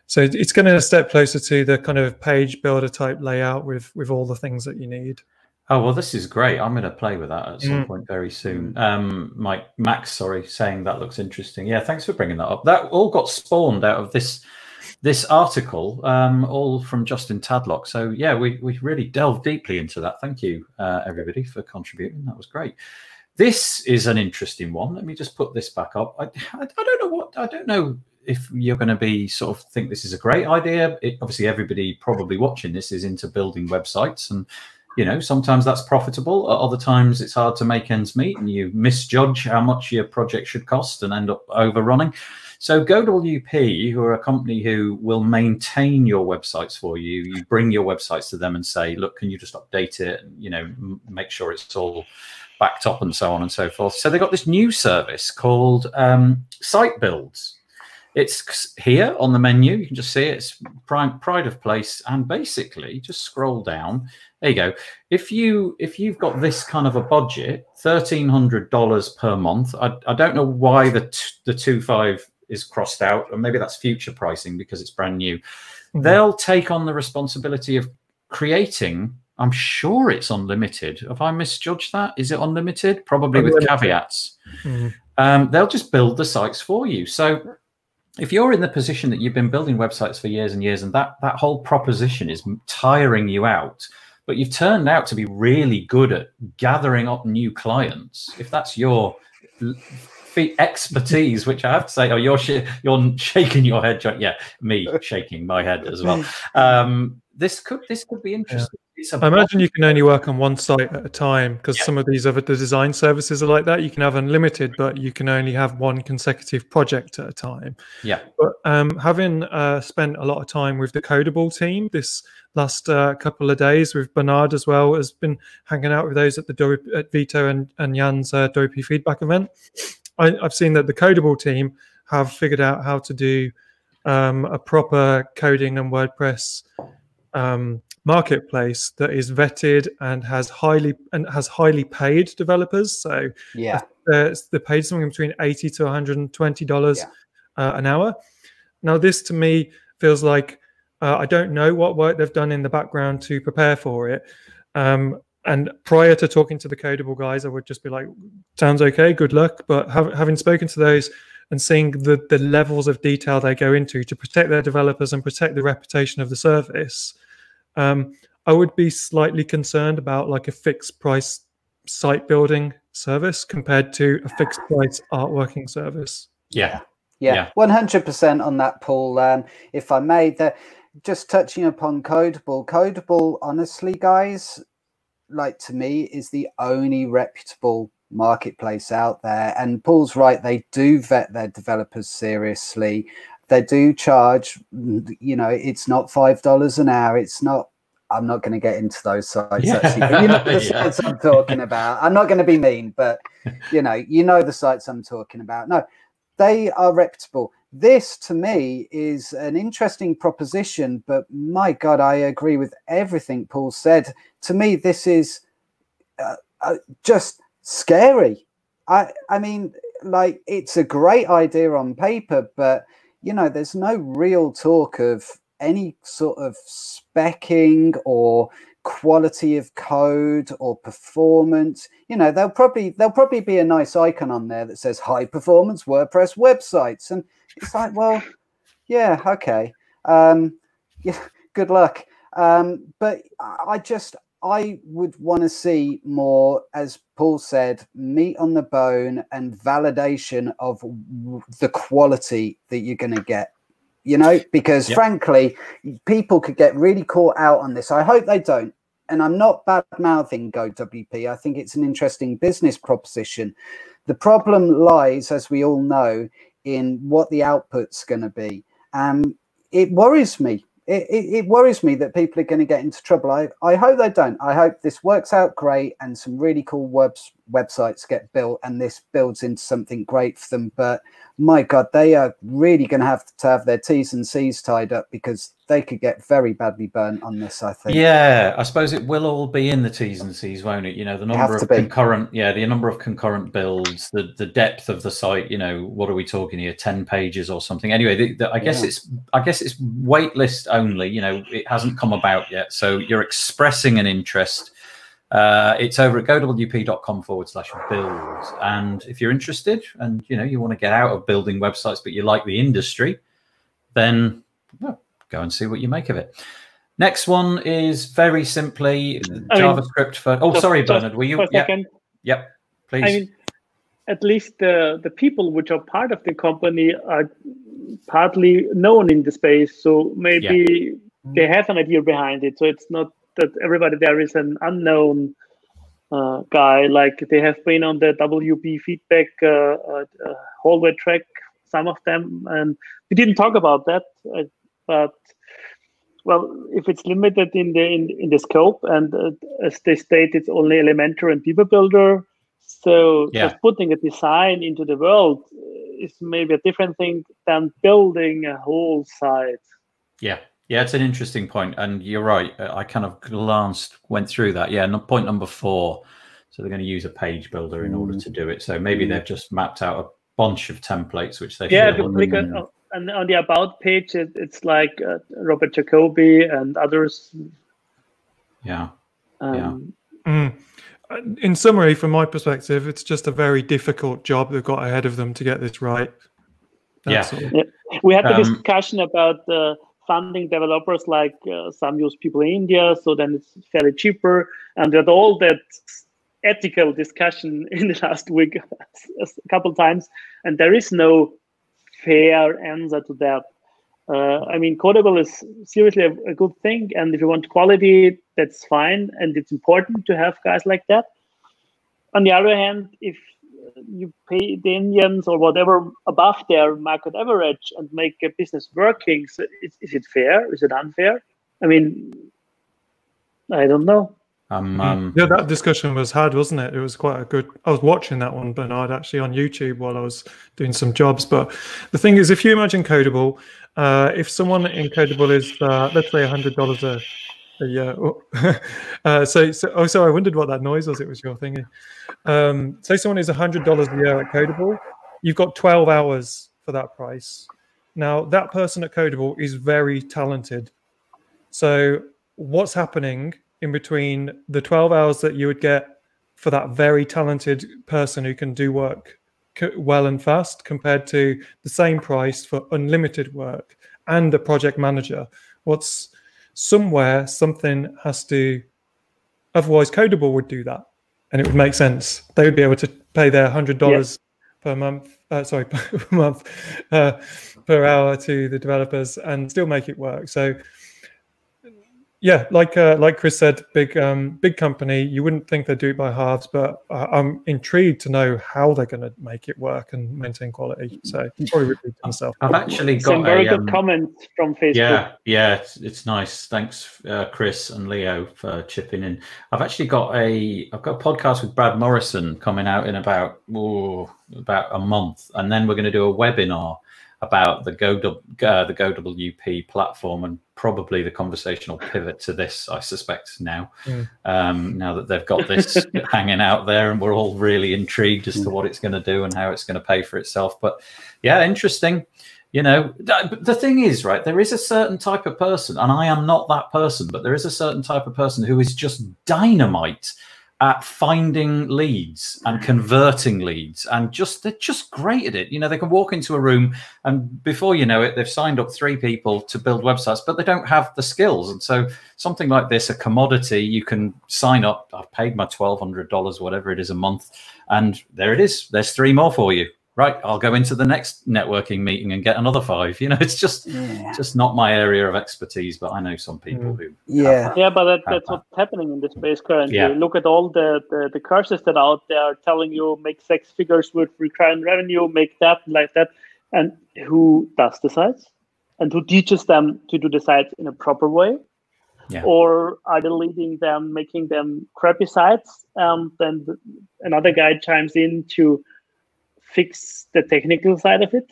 so it's going to step closer to the kind of page builder type layout with with all the things that you need. Oh, well, this is great. I'm going to play with that at some mm. point very soon. Um, Mike, Max, sorry, saying that looks interesting. Yeah, thanks for bringing that up. That all got spawned out of this this article, um, all from Justin Tadlock. So, yeah, we, we really delved deeply into that. Thank you, uh, everybody, for contributing. That was great. This is an interesting one. Let me just put this back up. I, I, I don't know what, I don't know if you're going to be sort of think this is a great idea. It, obviously, everybody probably watching this is into building websites, and you know, sometimes that's profitable. At other times, it's hard to make ends meet, and you misjudge how much your project should cost and end up overrunning. So Go W P, who are a company who will maintain your websites for you, you bring your websites to them and say, look, can you just update it? And, you know, make sure it's all backed up and so on and so forth. So they got this new service called um, Site Builds. It's here on the menu. You can just see it. It's prime, pride of place. And basically, just scroll down. There you go. If you if you've got this kind of a budget, thirteen hundred dollars per month. I, I don't know why the t the two five is crossed out, or maybe that's future pricing because it's brand new. Mm-hmm. They'll take on the responsibility of creating. I'm sure it's unlimited. Have I misjudged that? Is it unlimited? Probably unlimited. With caveats. Mm-hmm. Um, they'll just build the sites for you. So if you're in the position that you've been building websites for years and years, and that that whole proposition is tiring you out, but you've turned out to be really good at gathering up new clients. If that's your expertise, which I have to say, oh, you're sh you're shaking your head, John. Yeah, me shaking my head as well. Um, this could this could be interesting. Yeah. I imagine you can only work on one site at a time, because yeah. some of these other the design services are like that. You can have unlimited, but you can only have one consecutive project at a time. Yeah. But um, having uh, spent a lot of time with the Codeable team this last uh, couple of days, with Bernard as well, has been hanging out with those at the W P, at Vito and, and Jan's uh, W P Feedback event. I, I've seen that the Codeable team have figured out how to do um, a proper coding and WordPress um, marketplace that is vetted and has highly and has highly paid developers. So yeah, uh, they paid something between eighty to one hundred and twenty dollars yeah. uh, an hour. Now this to me feels like Uh, I don't know what work they've done in the background to prepare for it. Um, and prior to talking to the Codeable guys, I would just be like, sounds okay, good luck. But have, having spoken to those and seeing the, the levels of detail they go into to protect their developers and protect the reputation of the service, um, I would be slightly concerned about like a fixed price site building service compared to a fixed price artworking service. Yeah, yeah, one hundred percent on that, Paul. Um, if I may, the just touching upon Codeable, Codeable, honestly, guys, like to me, is the only reputable marketplace out there. And Paul's right, they do vet their developers seriously. They do charge, you know, it's not five dollars an hour. It's not, I'm not going to get into those sites. Yeah. Actually, you know the yeah. sites I'm talking about. I'm not going to be mean, but, you know, you know the sites I'm talking about. No, they are reputable. This, to me, is an interesting proposition, but my God, I agree with everything Paul said. To me, this is uh, uh, just scary. I, I mean, like, it's a great idea on paper, but, you know, there's no real talk of any sort of speccing or quality of code or performance. You know, they'll probably they'll probably be a nice icon on there that says high performance WordPress websites, and it's like, well, yeah, okay, um yeah, good luck. Um but I just I would want to see more, as Paul said, meat on the bone and validation of the quality that you're going to get. You know, because yep. frankly, people could get really caught out on this. I hope they don't. And I'm not bad-mouthing Go W P. I think it's an interesting business proposition. The problem lies, as we all know, in what the output's going to be. Um, it worries me it, it, it worries me that people are going to get into trouble. I, I hope they don't. I hope this works out great and some really cool webs, websites get built and this builds into something great for them. But my God, they are really going to have to have their T's and C's tied up because they could get very badly burnt on this, I think. Yeah, I suppose it will all be in the T's and C's, won't it? You know, the number of concurrent, yeah, the number of concurrent builds, the, the depth of the site, you know, what are we talking here, ten pages or something? Anyway, the, the, I guess yeah. it's I guess it's waitlist only, you know, it hasn't come about yet. So you're expressing an interest. Uh, it's over at go W P dot com forward slash builds. And if you're interested and, you know, you want to get out of building websites, but you like the industry, then, well, go and see what you make of it. Next one is very simply I JavaScript mean, for. Oh, just, sorry, just Bernhard. Were you? For yeah. Yep. Please. I mean, at least the the people which are part of the company are partly known in the space, so maybe yeah. they have an idea behind it. So it's not that everybody there is an unknown uh, guy. Like they have been on the W P Feedback uh, uh, hallway track, some of them, and we didn't talk about that. Uh, But well, if it's limited in the in, in the scope, and uh, as they state, it's only Elementor and Beaver Builder. So yeah. just putting a design into the world is maybe a different thing than building a whole site. Yeah, yeah, it's an interesting point, and you're right. I kind of glanced, went through that. Yeah, and point number four. So they're going to use a page builder in mm. order to do it. So maybe mm. they've just mapped out a bunch of templates which they yeah. And on the about page, it, it's like uh, Robert Jacobi and others. Yeah. Um, yeah. Mm. In summary, from my perspective, it's just a very difficult job they've got ahead of them to get this right. Yeah. yeah. We had a discussion um, about uh, funding developers, like uh, some use people in India, so then it's fairly cheaper. And with all that ethical discussion in the last week, a couple times, and there is no fair answer to that. Uh, I mean, Codeable is seriously a, a good thing, and if you want quality, that's fine, and it's important to have guys like that. On the other hand, if you pay the Indians or whatever above their market average and make a business working, so is, is it fair? Is it unfair? I mean, I don't know. Um, um, yeah, that discussion was had, wasn't it? It was quite a good. I was watching that one, Bernhard, actually on YouTube while I was doing some jobs. But the thing is, if you imagine Codeable, uh, if someone in Codeable is, uh, let's say, a hundred dollars a year. Oh, uh, so, so, oh, sorry, I wondered what that noise was. It was your thingy. Um, say someone is a hundred dollars a year at Codeable. You've got twelve hours for that price. Now, that person at Codeable is very talented. So, what's happening in between the twelve hours that you would get for that very talented person who can do work well and fast compared to the same price for unlimited work and a project manager? What's somewhere something has to, otherwise Codeable would do that and it would make sense. They would be able to pay their one hundred dollars yes. per month, uh, sorry, per month, uh, per hour to the developers and still make it work. So yeah, like uh, like Chris said, big um, big company. You wouldn't think they'd do it by halves, but uh, I'm intrigued to know how they're going to make it work and maintain quality. So probably repeat myself. I've actually got some very a, good um, comments from Facebook. Yeah, yeah, it's, it's nice. Thanks, uh, Chris and Leo, for chipping in. I've actually got a I've got a podcast with Brad Morrison coming out in about oh, about a month, and then we're going to do a webinar about the Go uh, the Go W P platform and probably the conversational pivot to this, I suspect, now. Mm. Um, now that they've got this hanging out there and we're all really intrigued as mm. to what it's going to do and how it's going to pay for itself. But yeah, interesting. You know, th the thing is, right, there is a certain type of person, and I am not that person, but there is a certain type of person who is just dynamite at finding leads and converting leads, and just they're just great at it. You know, they can walk into a room and before you know it, they've signed up three people to build websites, but they don't have the skills. And so something like this, a commodity, you can sign up. I've paid my twelve hundred dollars, whatever it is a month, and there it is. There's three more for you. Right, I'll go into the next networking meeting and get another five. You know, it's just yeah. just not my area of expertise, but I know some people who yeah yeah. But that, that's that. what's happening in the space currently. Yeah. Look at all the, the the courses that are out there telling you make six figures with recurring revenue, make that like that, and who does the sites? and who teaches them to do the site in a proper way? Yeah. Or are they leading them, making them crappy sites? Um, then the, another guy chimes in to fix the technical side of it.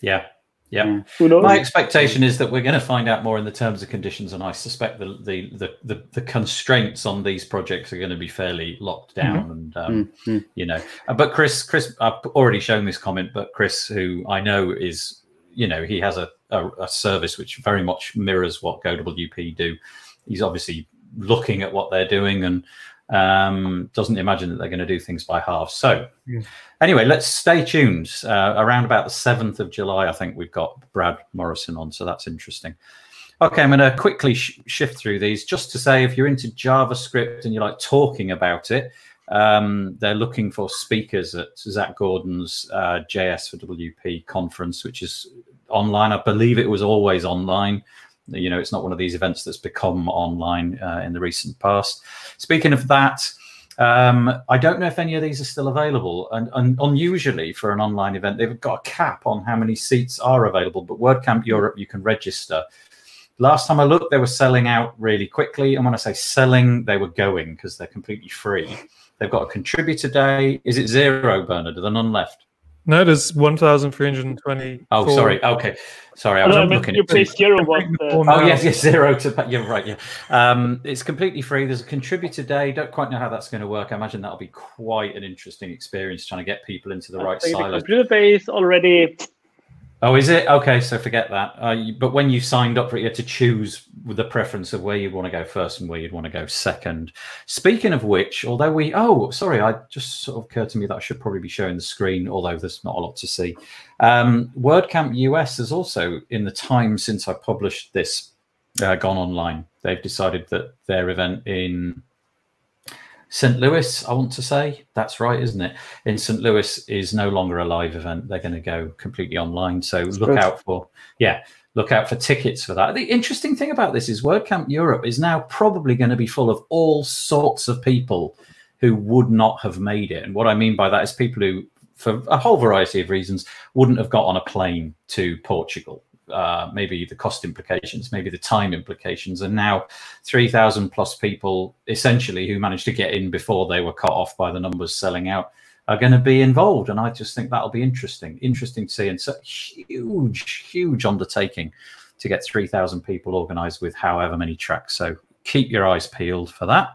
Yeah. Yeah. Who knows? My expectation is that we're going to find out more in the terms and conditions, and I suspect the the the, the, the constraints on these projects are going to be fairly locked down. Mm-hmm. And um, mm-hmm. you know, but Chris, Chris, I've already shown this comment, but Chris, who I know is, you know, he has a a, a service which very much mirrors what GoWP do. He's obviously looking at what they're doing and um doesn't imagine that they're going to do things by halves. So yeah. Anyway, let's stay tuned. Uh, around about the seventh of July, I think we've got Brad Morrison on, so that's interesting. Okay, I'm going to quickly sh shift through these just to say, if you're into JavaScript and you like talking about it, um they're looking for speakers at Zach Gordon's uh, J S for W P conference, which is online. I believe it was always online. You know, it's not one of these events that's become online uh, in the recent past. Speaking of that, um, I don't know if any of these are still available. And, and unusually for an online event, they've got a cap on how many seats are available. But WordCamp Europe, you can register. Last time I looked, they were selling out really quickly. And when I say selling, they were going, because they're completely free. They've got a contributor day. Is it zero, Bernard? Are there none left? No, there's one thousand three hundred twenty. Oh, sorry. Okay. Sorry, I was no, looking at it. Zero one, uh, oh, yes, yes, zero to that. You're right, yeah. Um, it's completely free. There's a contributor day. Don't quite know how that's going to work. I imagine that'll be quite an interesting experience, trying to get people into the I right silos. The contributor day is already... Oh, is it? Okay, so forget that. Uh, you, but when you signed up for it, you had to choose the preference of where you want to go first and where you'd want to go second. Speaking of which, although we... Oh, sorry, I just sort of occurred to me that I should probably be showing the screen, although there's not a lot to see. Um, WordCamp U S has also, in the time since I published this, uh, gone online. They've decided that their event in Saint Louis, I want to say, that's right, isn't it? In Saint Louis is no longer a live event. They're going to go completely online. So that's look good. out for, yeah, look out for tickets for that. The interesting thing about this is WordCamp Europe is now probably going to be full of all sorts of people who would not have made it. And what I mean by that is people who, for a whole variety of reasons, wouldn't have got on a plane to Portugal. Uh, maybe the cost implications, maybe the time implications, and now three thousand plus people essentially who managed to get in before they were cut off by the numbers selling out are going to be involved. And I just think that'll be interesting, interesting to see. And so huge, huge undertaking to get three thousand people organized with however many tracks. So keep your eyes peeled for that.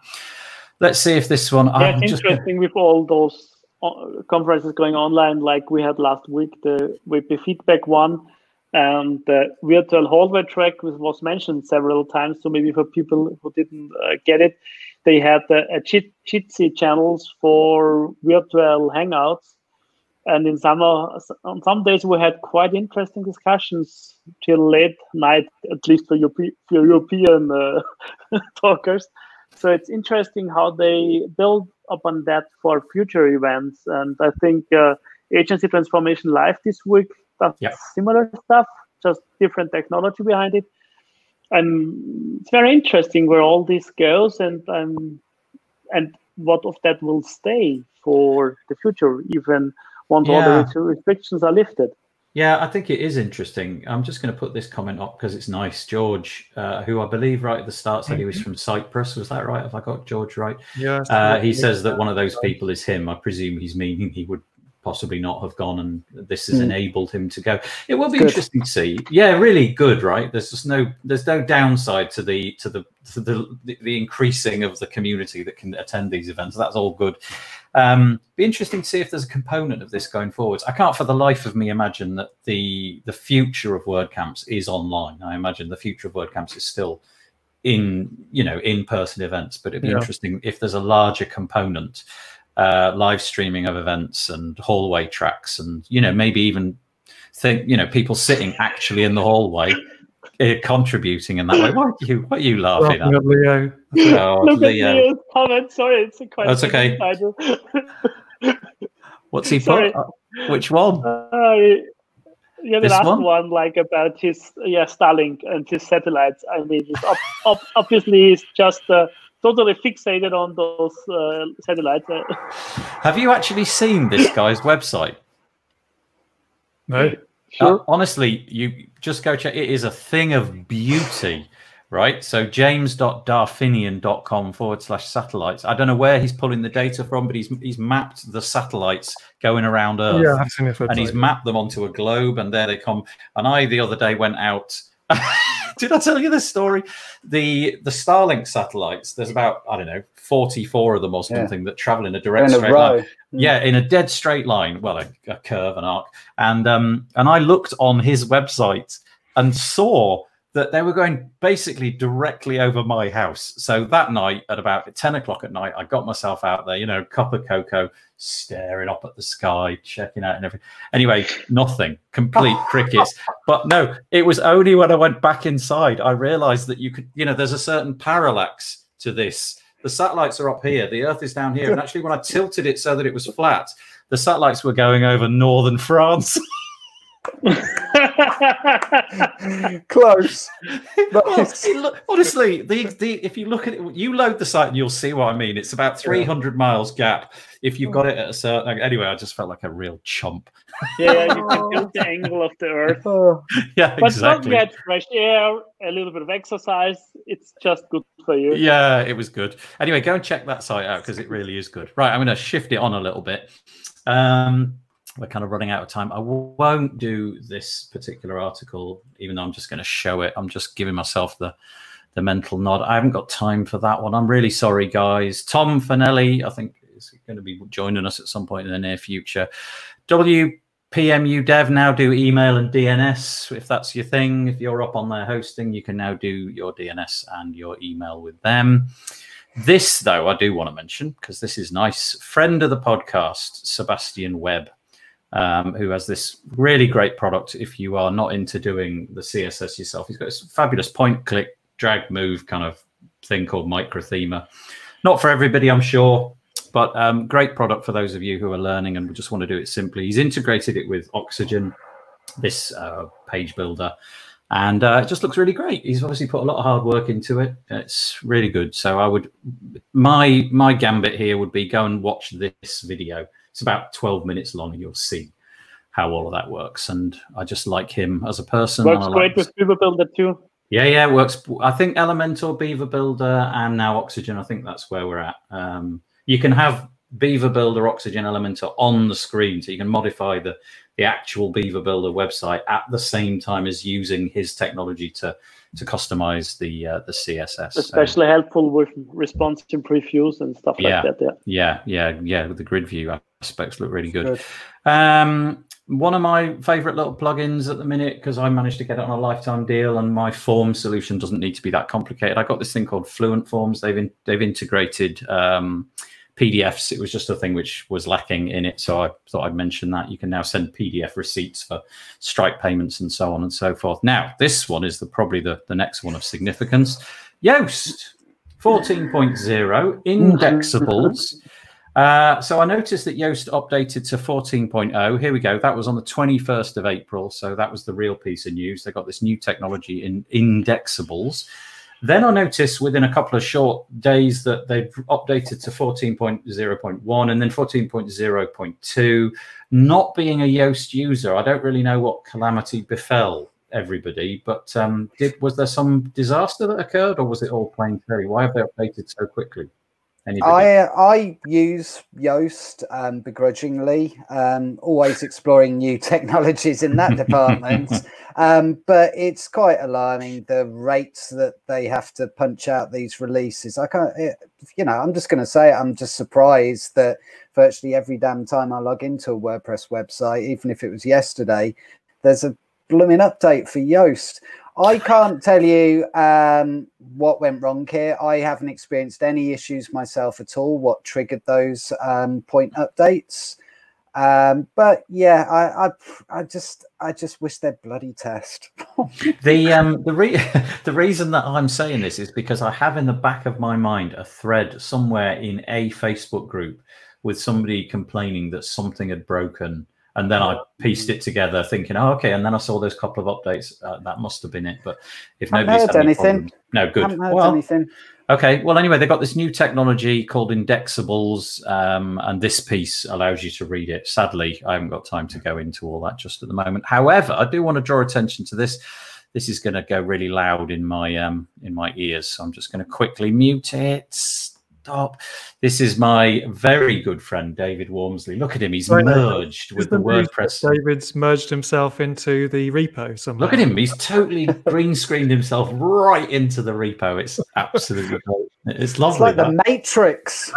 Let's see if this one... Yeah, it's interesting gonna... with all those conferences going online, like we had last week, the W P Feedback one. And the virtual hallway track was mentioned several times. So maybe for people who didn't uh, get it, they had uh, a Jitsi chit channels for virtual hangouts. And in summer, on some days we had quite interesting discussions till late night, at least for, Europe for European uh, talkers. So it's interesting how they build upon that for future events. And I think uh, Agency Transformation Live this week, Yep. similar stuff, just different technology behind it, and it's very interesting where all this goes, and um, and what of that will stay for the future, even once yeah. all the restrictions are lifted. Yeah, I think it is interesting. I'm just going to put this comment up because it's nice. George, uh, who I believe right at the start said he was from Cyprus. Was that right? Have I got George right? Yeah. Uh, he says that one of those people is him. I presume he's meaning he would possibly not have gone, and this has mm. enabled him to go. It will be good. Interesting to see. Yeah, really good, right? There's just no, there's no downside to the to the to the the increasing of the community that can attend these events. That's all good. Um, be interesting to see if there's a component of this going forwards. I can't for the life of me imagine that the the future of WordCamps is online. I imagine the future of WordCamps is still in you know in-person events, but it'd be yeah. interesting if there's a larger component. Uh, live streaming of events and hallway tracks, and you know maybe even think you know people sitting actually in the hallway uh, contributing in that way. Why are you what are you laughing Look at? Leo. Oh, Look Leo. at Leo's comment. Sorry, it's a question. That's okay. Title. What's he put? Uh, which one? Uh, yeah, the this last one? one, like about his yeah Starlink and his satellites. I mean, it's ob ob obviously he's just. Uh, Totally fixated on those uh, satellites. Have you actually seen this guy's website? No. Sure. Uh, honestly, you just go check. It is a thing of beauty, right? So james.darfinian.com forward slash satellites. I don't know where he's pulling the data from, but he's he's mapped the satellites going around Earth. Yeah, I've seen this website. And he's mapped them onto a globe, and there they come. And I, the other day, went out. Did I tell you this story? The the Starlink satellites, there's about, I don't know, forty-four of them or something yeah. that travel in a direct in straight a line. Yeah. yeah, in a dead straight line. Well, a, a curve, an arc. And um, and I looked on his website and saw that they were going basically directly over my house. So that night at about ten o'clock at night, I got myself out there, you know, cup of cocoa, staring up at the sky, checking out and everything. Anyway, nothing, complete crickets. But no, it was only when I went back inside, I realized that you could, you know, there's a certain parallax to this. The satellites are up here, the Earth is down here. And actually when I tilted it so that it was flat, the satellites were going over northern France. Close. Well, honestly, the, the if you look at it, you load the site and you'll see what I mean. It's about three hundred yeah. miles gap if you've got it at a certain anyway. I just felt like a real chump. Yeah, you can feel the angle of the Earth. Yeah, but exactly. But not yet. Fresh air, a little bit of exercise. It's just good for you. Yeah, it was good. Anyway, go and check that site out because it really is good. Right, I'm going to shift it on a little bit. Um, We're kind of running out of time. I won't do this particular article, even though I'm just going to show it. I'm just giving myself the, the mental nod. I haven't got time for that one. I'm really sorry, guys. Tom Fanelli, I think, is going to be joining us at some point in the near future. W P M U Dev now do email and D N S. If that's your thing, if you're up on their hosting, you can now do your D N S and your email with them. This, though, I do want to mention, because this is nice. Friend of the podcast, Sebastian Webb. Um, who has this really great product if you are not into doing the C S S yourself. He's got this fabulous point, click, drag, move kind of thing called Microthema. Not for everybody, I'm sure, but um, great product for those of you who are learning and just want to do it simply. He's integrated it with Oxygen, this uh, page builder, and uh, it just looks really great. He's obviously put a lot of hard work into it. It's really good. So I would, my my gambit here would be go and watch this video. It's about twelve minutes long, and you'll see how all of that works. And I just like him as a person. Works great with Beaver Builder too. Yeah, yeah, works. I think Elementor, Beaver Builder, and now Oxygen. I think that's where we're at. Um, you can have Beaver Builder, Oxygen, Elementor on the screen, so you can modify the the actual Beaver Builder website at the same time as using his technology to to customize the uh, the C S S. Especially so helpful with response and previews and stuff yeah, like that. Yeah, yeah, yeah, yeah. With the grid view. I Specs look really good. good. Um, one of my favorite little plugins at the minute, because I managed to get it on a lifetime deal, and my form solution doesn't need to be that complicated. I got this thing called Fluent Forms. They've in, they've integrated um, P D Fs. It was just a thing which was lacking in it, so I thought I'd mention that. You can now send P D F receipts for Stripe payments and so on and so forth. Now this one is the probably the the next one of significance. Yoast fourteen point oh Indexables. Uh, so I noticed that Yoast updated to fourteen point oh. Here we go. That was on the twenty-first of April. So that was the real piece of news. They got this new technology in Indexables. Then I noticed within a couple of short days that they've updated to fourteen point oh point one and then fourteen point oh point two. Not being a Yoast user, I don't really know what calamity befell everybody, but um, did, was there some disaster that occurred, or was it all plain sailing? Why have they updated so quickly? Anybody? I I use Yoast um, begrudgingly, um, always exploring new technologies in that department. Um, but it's quite alarming the rates that they have to punch out these releases. I can't, it, you know, I'm just going to say I'm just surprised that virtually every damn time I log into a WordPress website, even if it was yesterday, there's a blooming update for Yoast. I can't tell you um, what went wrong here. I haven't experienced any issues myself at all, what triggered those um, point updates. Um, but yeah, I, I, I just, I just wish they'd bloody test. the um, the re the reason that I'm saying this is because I have in the back of my mind a thread somewhere in a Facebook group with somebody complaining that something had broken. And then I pieced it together thinking, oh, okay. And then I saw those couple of updates. Uh, that must have been it. But if nobody's had anything, no, good. Well, Okay, well, anyway, they've got this new technology called Indexables, um, and this piece allows you to read it. Sadly, I haven't got time to go into all that just at the moment. However, I do want to draw attention to this. This is going to go really loud in my um, in my ears, so I'm just going to quickly mute it. Stop. This is my very good friend, David Wormsley. Look at him. He's right, merged with the WordPress. David's merged himself into the repo somehow. Look at him. He's totally green screened himself right into the repo. It's absolutely cool. It's lovely. It's like that. The Matrix.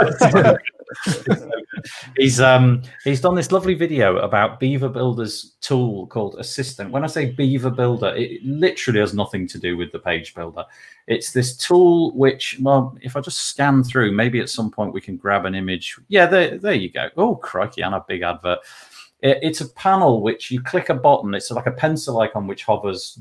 he's um he's done this lovely video about Beaver Builder's tool called Assistant. When I say Beaver Builder, it literally has nothing to do with the page builder. It's this tool which, well, if I just scan through, maybe at some point we can grab an image. Yeah, there, there you go. Oh, crikey, and a big advert. It, it's a panel which you click a button. It's like a pencil icon which hovers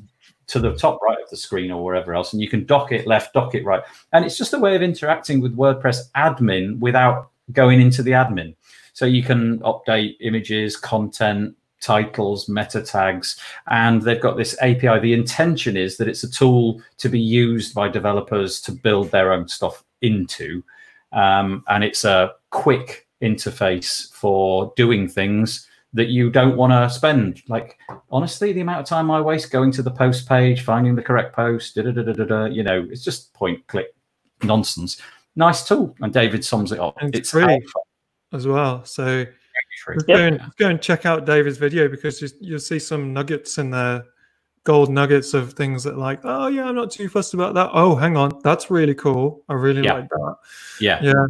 to the top right of the screen or wherever else, and you can dock it left, dock it right. And it's just a way of interacting with WordPress admin without going into the admin. So you can update images, content, titles, meta tags, and they've got this A P I. The intention is that it's a tool to be used by developers to build their own stuff into, um, and it's a quick interface for doing things that you don't want to spend. Like, honestly, the amount of time I waste going to the post page, finding the correct post, da da da da da, you know, it's just point click nonsense. Nice tool, and David sums it up. And it's free as well. So let's go, and, let's go and check out David's video, because you, you'll see some nuggets in there, gold nuggets of things that, like, oh yeah, I'm not too fussed about that. Oh, hang on, that's really cool. I really yeah. like that. Yeah, yeah.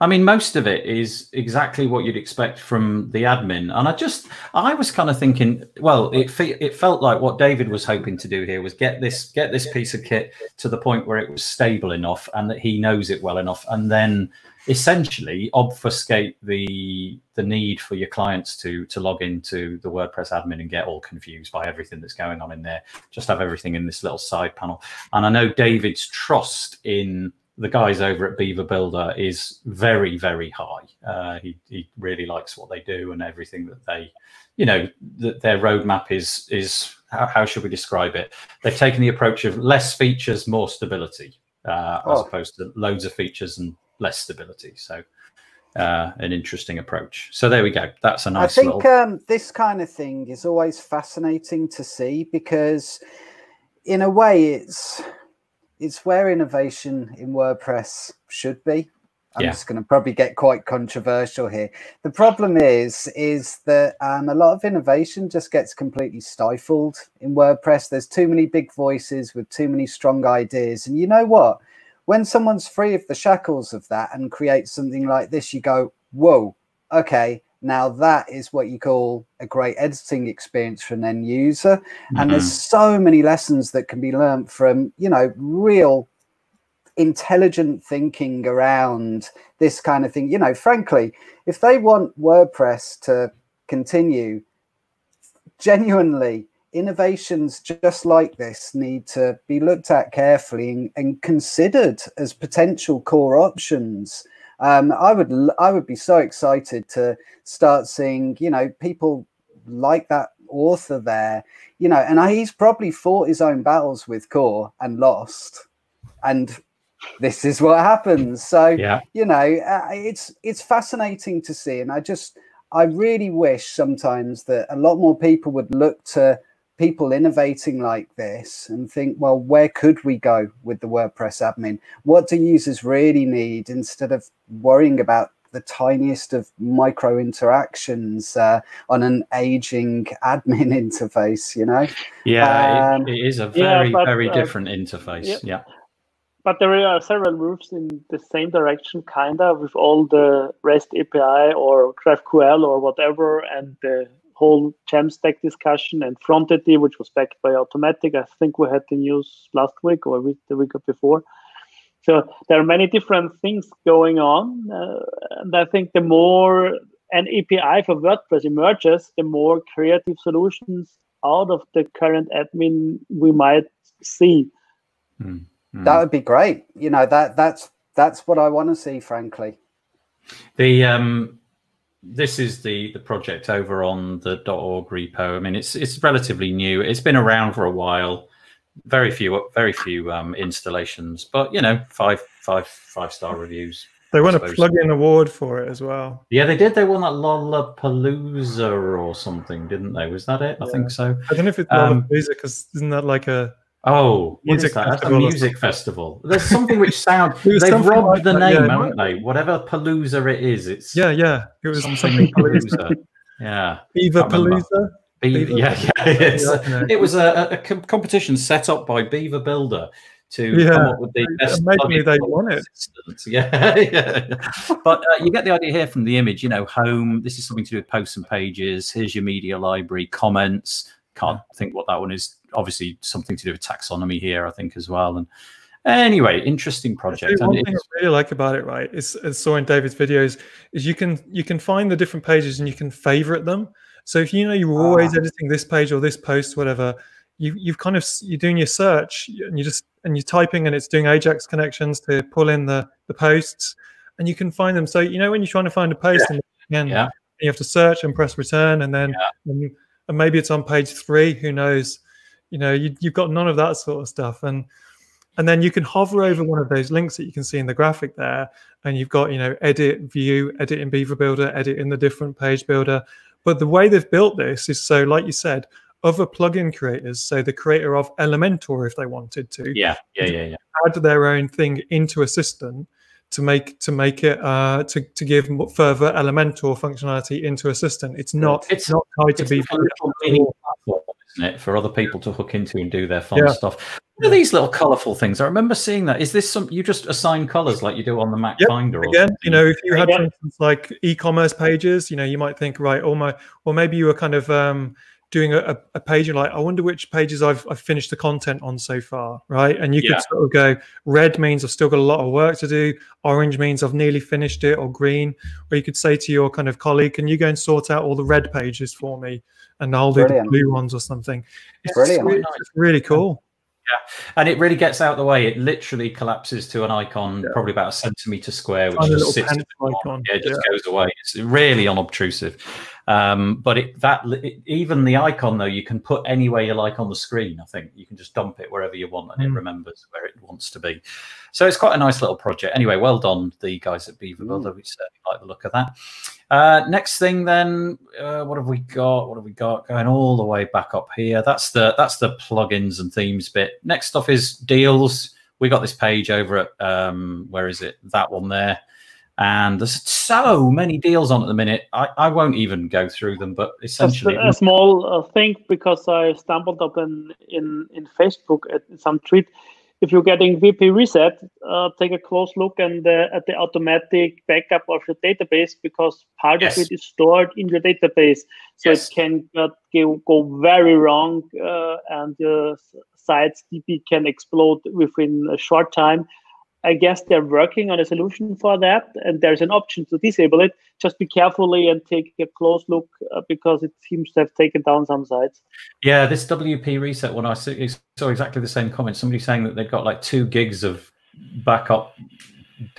I mean, most of it is exactly what you'd expect from the admin. And I just, I was kind of thinking, well, it fe it felt like what David was hoping to do here was get this get this piece of kit to the point where it was stable enough and that he knows it well enough, and then essentially obfuscate the the need for your clients to to log into the WordPress admin and get all confused by everything that's going on in there. Just have everything in this little side panel. And I know David's trust in the guys over at Beaver Builder is very, very high. Uh, he, he really likes what they do and everything that they, you know, that their roadmap is, is how, how should we describe it? They've taken the approach of less features, more stability, uh, oh. as opposed to loads of features and less stability. So uh, an interesting approach. So there we go. That's a nice I think little... um, this kind of thing is always fascinating to see, because in a way it's... it's where innovation in WordPress should be. I'm yeah. just going to probably get quite controversial here. The problem is, is that um, a lot of innovation just gets completely stifled in WordPress. There's too many big voices with too many strong ideas. And you know what? When someone's free of the shackles of that and creates something like this, you go, whoa, okay, now that is what you call a great editing experience for an end user. Mm-hmm. And there's so many lessons that can be learned from, you know, real intelligent thinking around this kind of thing. You know, frankly, if they want WordPress to continue, genuinely, innovations just like this need to be looked at carefully and, and considered as potential core options. Um, I would I would be so excited to start seeing, you know, people like that author there, you know, and I, he's probably fought his own battles with core and lost, and this is what happens. So, yeah. you know, uh, it's it's fascinating to see. And I just I really wish sometimes that a lot more people would look to people innovating like this and think, well, where could we go with the WordPress admin? What do users really need, instead of worrying about the tiniest of micro interactions uh, on an aging admin interface, you know? Yeah, um, it, it is a very, yeah, but, very uh, different interface. Yeah. yeah. But there are several moves in the same direction, kind of, with all the REST A P I or GraphQL or whatever, and the whole Jamstack discussion, and Frontity, which was backed by Automattic. I think we had the news last week or week, the week before. So there are many different things going on. Uh, and I think the more an A P I for WordPress emerges, the more creative solutions out of the current admin we might see. Mm-hmm. That would be great. You know, that that's that's what I want to see, frankly. The um This is the the project over on the .org repo. I mean, it's it's relatively new. It's been around for a while. Very few very few um, installations, but you know, five five five star reviews. They won a plug-in award for it as well. Yeah, they did. They won that Lollapalooza or something, didn't they? Was that it? Yeah. I think so. I don't know if it's um, Lollapalooza, because isn't that like a... Oh, what is that? That's a music festival. There's something which sounds... They've robbed like the that, name, yeah, haven't they? Whatever Palooza it is, it's... Yeah, yeah. It was something Palooza. Yeah. Beaver Palooza? Beaver, yeah, yeah. It's, yeah, it was a, a competition set up by Beaver Builder to yeah. come up with the best. Maybe they won it. Yeah, yeah. But uh, you get the idea here from the image. You know, home. This is something to do with posts and pages. Here's your media library, comments. Can't think what that one is. Obviously, something to do with taxonomy here, I think, as well. And anyway, interesting project. One and thing I really like about it, right, is as saw in David's videos, is you can you can find the different pages and you can favorite them. So if you know you were always ah. editing this page or this post, whatever, you, you've kind of you're doing your search and you just and you're typing and it's doing AJAX connections to pull in the the posts, and you can find them. So you know when you're trying to find a post yeah. and yeah. you have to search and press return, and then yeah. and, and maybe it's on page three. Who knows? You know you, you've got none of that sort of stuff, and and then you can hover over one of those links that you can see in the graphic there, and you've got you know edit, view, edit in Beaver Builder, edit in the different page builder. But the way they've built this is so, like you said, other plugin creators, so the creator of Elementor, if they wanted to, yeah, yeah, yeah, yeah, add their own thing into Assistant to make to make it uh, to to give further Elementor functionality into Assistant. It's not it's not tied to Beaver Builder, isn't it, for other people to hook into and do their fun yeah. stuff. What are these little colourful things? I remember seeing that. Is this some you just assign colours like you do on the Mac yep. Finder? Or Again, something? you know, if you had, for instance, like e-commerce pages, you know, you might think, right, all my, or maybe you were kind of um, doing a, a page and like, I wonder which pages I've, I've finished the content on so far, right? And you yeah. could sort of go, red means I've still got a lot of work to do, orange means I've nearly finished it, or green. Or you could say to your kind of colleague, can you go and sort out all the red pages for me? And I'll do Brilliant. the blue ones or something. It's Brilliant. Really, it's really cool. Yeah, and it really gets out of the way. It literally collapses to an icon, yeah. probably about a centimetre square, which just sits on. Yeah, it just yeah. goes away. It's really unobtrusive. Um, but it, that it, even the icon, though, you can put anywhere you like on the screen, I think. You can just dump it wherever you want, and mm. it remembers where it wants to be. So it's quite a nice little project. Anyway, well done, the guys at Beaver Builder. Mm. We certainly like the look of that. Uh, next thing, then, uh, what have we got? What have we got going all the way back up here? That's the that's the plugins and themes bit. Next stuff is deals. We got this page over at um, where is it? That one there. And there's so many deals on at the minute. I, I won't even go through them, but essentially a, a small thing because I stumbled upon in, in in Facebook at some tweet. If you're getting V P reset, uh, take a close look and uh, at the automatic backup of your database, because part yes. of it is stored in your database, so yes. it can uh, go very wrong, uh, and the uh, site's D B can explode within a short time. I guess they're working on a solution for that, and there's an option to disable it. Just be carefully and take a close look, uh, because it seems to have taken down some sites. Yeah, this W P reset one, I saw exactly the same comment. Somebody saying that they've got like two gigs of backup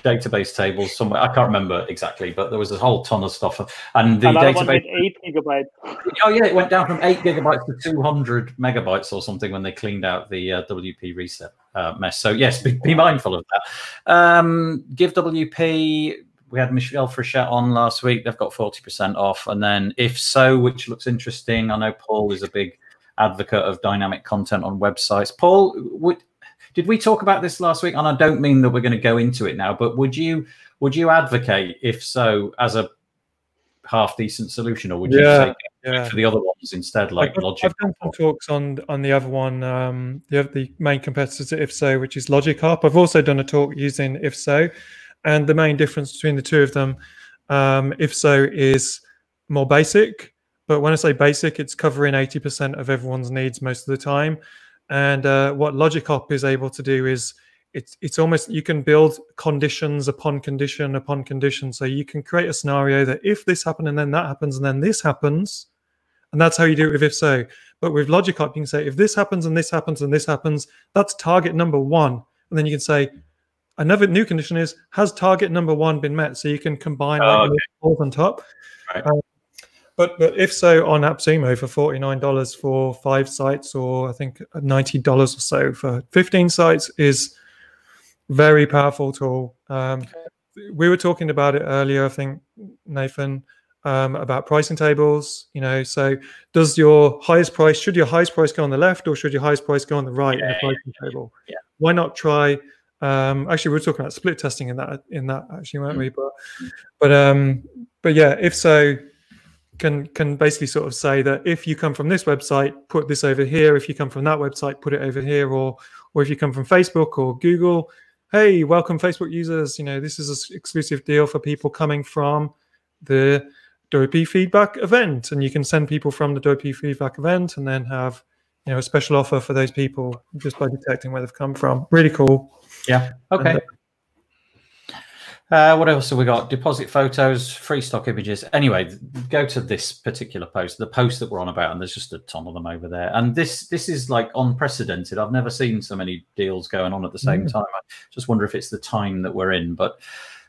database tables somewhere. I can't remember exactly, but there was a whole ton of stuff. And the Another database eight gigabytes. Oh yeah, it went down from eight gigabytes to two hundred megabytes or something when they cleaned out the uh, W P reset uh, mess. So yes, be, be mindful of that. Um, give W P. We had Michelle Frechette on last week. They've got forty percent off. And then If So, which looks interesting. I know Paul is a big advocate of dynamic content on websites. Paul would. Did we talk about this last week? And I don't mean that we're going to go into it now, but would you would you advocate If So as a half decent solution, or would you yeah, say yeah. for the other ones instead, like Logic? I've done some talks on on the other one, um, the the main competitor to If So, which is LogicHop. I've also done a talk using If So, and the main difference between the two of them, um, If So is more basic, but when I say basic, it's covering eighty percent of everyone's needs most of the time. And uh, what LogicHop is able to do is it's it's almost you can build conditions upon condition upon condition. So you can create a scenario that if this happened and then that happens and then this happens, and that's how you do it with If So. But with LogicHop, you can say if this happens and this happens and this happens, that's target number one. And then you can say another new condition is has target number one been met? So you can combine oh, like, okay. all on top. Right. Um, But but If So on AppSumo for forty-nine dollars for five sites, or I think ninety dollars or so for fifteen sites, is Very powerful tool. Um, we were talking about it earlier, I think, Nathan, um, about pricing tables. You know, so does your highest price, should your highest price go on the left or should your highest price go on the right yeah, in the pricing yeah, table? Yeah. Why not try? Um, actually, we were talking about split testing in that, in that actually, weren't we? But, but, um, but yeah, If So can can basically sort of say that if you come from this website, put this over here. If you come from that website, put it over here. Or, or if you come from Facebook or Google, hey, welcome Facebook users. You know, this is an exclusive deal for people coming from the W P Feedback event, and you can send people from the W P Feedback event, and then have, you know, a special offer for those people just by detecting where they've come from. Really cool. Yeah. Okay. And, uh, Uh, what else have we got? Deposit photos, free stock images. Anyway, go to this particular post, the post that we're on about, and there's just a ton of them over there. And this this is like unprecedented. I've never seen so many deals going on at the same mm-hmm. time. I just wonder if it's the time that we're in. But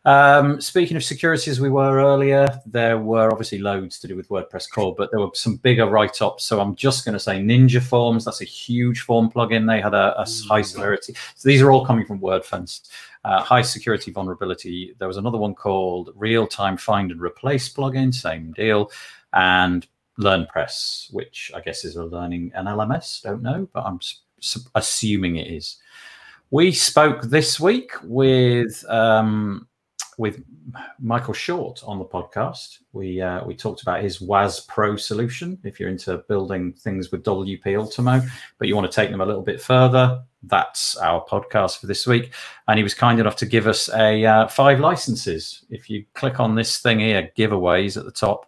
um, speaking of security, as we were earlier, there were obviously loads to do with WordPress core, but there were some bigger write-ups. So I'm just going to say Ninja Forms. That's a huge form plugin. They had a, a high severity. So these are all coming from Wordfence. Uh, high security vulnerability. There was another one called Real-Time Find and Replace plugin, same deal, and LearnPress, which I guess is a learning an L M S, don't know, but I'm assuming it is. We spoke this week with um, with Michael Short on the podcast. We uh, we talked about his W A S Pro solution. If you're into building things with W P Ultimo, but you want to take them a little bit further, that's our podcast for this week. And he was kind enough to give us a uh, five licenses. If you click on this thing here, giveaways at the top,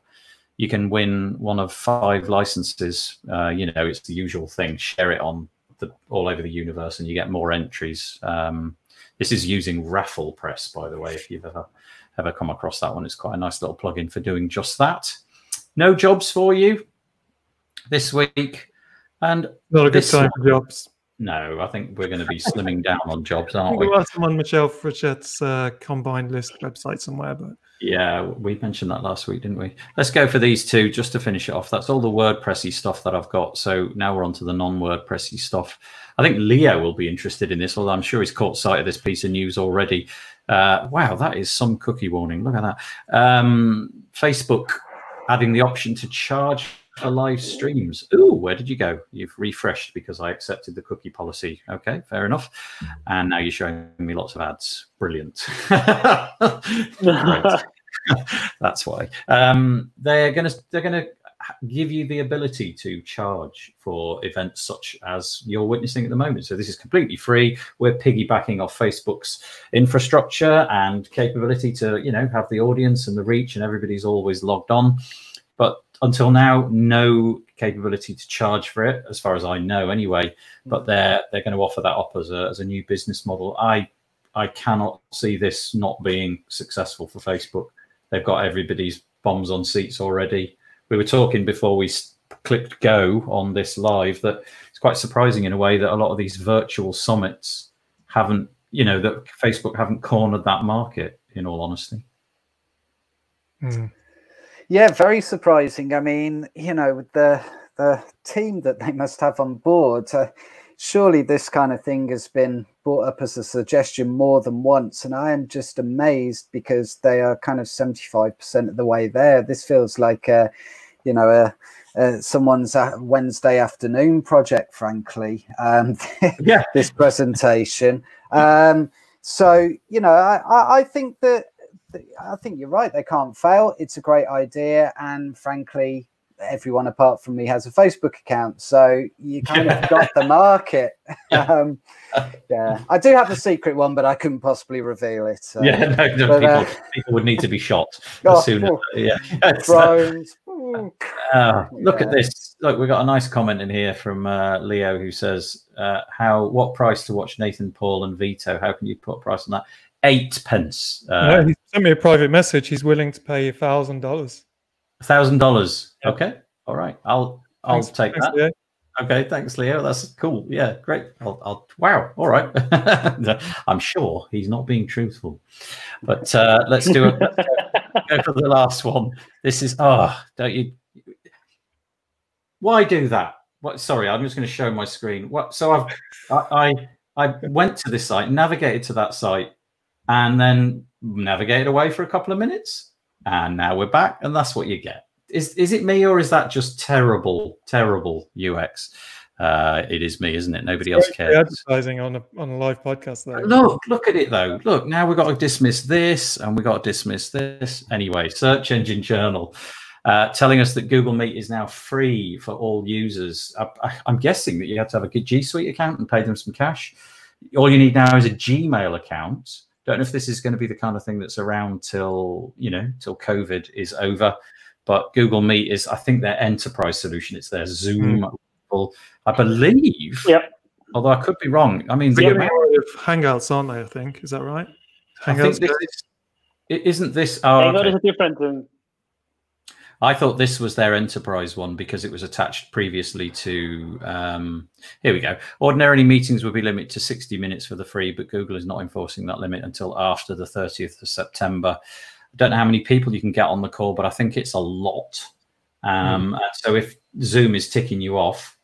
you can win one of five licenses. Uh, you know, it's the usual thing. Share it on the, all over the universe and you get more entries. Um, this is using RafflePress, by the way, if you've ever, ever come across that one. It's quite a nice little plugin for doing just that. No jobs for you this week. And not a good time for jobs. No, I think we're going to be slimming down on jobs, aren't we? We have someone Michelle Frichette's uh, combined list website somewhere, but yeah, we mentioned that last week, didn't we? Let's go for these two just to finish it off. That's all the WordPressy stuff that I've got. So now we're on to the non-WordPressy stuff. I think Leo will be interested in this, although I'm sure he's caught sight of this piece of news already. Uh, wow, that is some cookie warning. Look at that. Um, Facebook adding the option to charge for live streams. Ooh, where did you go? You've refreshed because I accepted the cookie policy. Okay, fair enough. And now you're showing me lots of ads. Brilliant. That's why. Um, they're gonna they're gonna give you the ability to charge for events such as you're witnessing at the moment. So this is completely free. We're piggybacking off Facebook's infrastructure and capability to, you know, have the audience and the reach, and everybody's always logged on. But until now, no capability to charge for it, as far as I know anyway, but they're they're going to offer that up as a, as a new business model. I I cannot see this not being successful for Facebook. They've got everybody's bombs on seats already. We were talking before we clicked go on this live that it's quite surprising in a way that a lot of these virtual summits haven't, you know, that Facebook haven't cornered that market, in all honesty. Mm. Yeah, very surprising. I mean, you know, with the the team that they must have on board, uh, surely this kind of thing has been brought up as a suggestion more than once. And I am just amazed because they are kind of seventy-five percent of the way there. This feels like, uh, you know, uh, uh, someone's Wednesday afternoon project, frankly, um, yeah. This presentation. Um, so, you know, I, I think that, I think you're right. They can't fail. It's a great idea. And frankly, everyone apart from me has a Facebook account. So you kind of got the market. Um, yeah, I do have a secret one, but I couldn't possibly reveal it. So. Yeah, no, no but, people, uh, people would need to be shot as soon as, yeah. Drones. Uh, look yeah. at this. Look, we've got a nice comment in here from uh, Leo who says, uh, "How? What price to watch Nathan, Paul and Vito? How can you put a price on that?" Eight pence. Uh, no, he sent me a private message. He's willing to pay a thousand dollars. A thousand dollars. Okay. All right. I'll I'll thanks, take thanks, that. Leo. Okay. Thanks, Leo. That's cool. Yeah. Great. I'll. I'll wow. All right. I'm sure he's not being truthful, but uh, let's do it. Go for the last one. This is. Ah. Oh, don't you? Why do that? What? Sorry. I'm just going to show my screen. What? So I've. I. I I went to this site, navigated to that site, and then navigated away for a couple of minutes. And now we're back, and that's what you get. Is is it me, or is that just terrible, terrible U X? Uh, it is me, isn't it? Nobody else cares. Advertising on a on a live podcast, though. Look, look at it though. Look, now we've got to dismiss this, and we've got to dismiss this. Anyway, Search Engine Journal uh, telling us that Google Meet is now free for all users. I, I, I'm guessing that you have to have a G Suite account and pay them some cash. All you need now is a Gmail account. Don't know if this is going to be the kind of thing that's around till you know till COVID is over. But Google Meet is, I think, their enterprise solution. It's their Zoom. Mm. I believe, yep. Although I could be wrong. I mean, the amount of Hangouts, aren't they? I think is that right? Hangouts. I think this, isn't this? Oh, Hangout okay. is different thing. I thought this was their enterprise one because it was attached previously to. Um, here we go. Ordinarily, meetings would be limited to sixty minutes for the free, but Google is not enforcing that limit until after the thirtieth of September. I don't know how many people you can get on the call, but I think it's a lot. Um, mm. So if Zoom is ticking you off.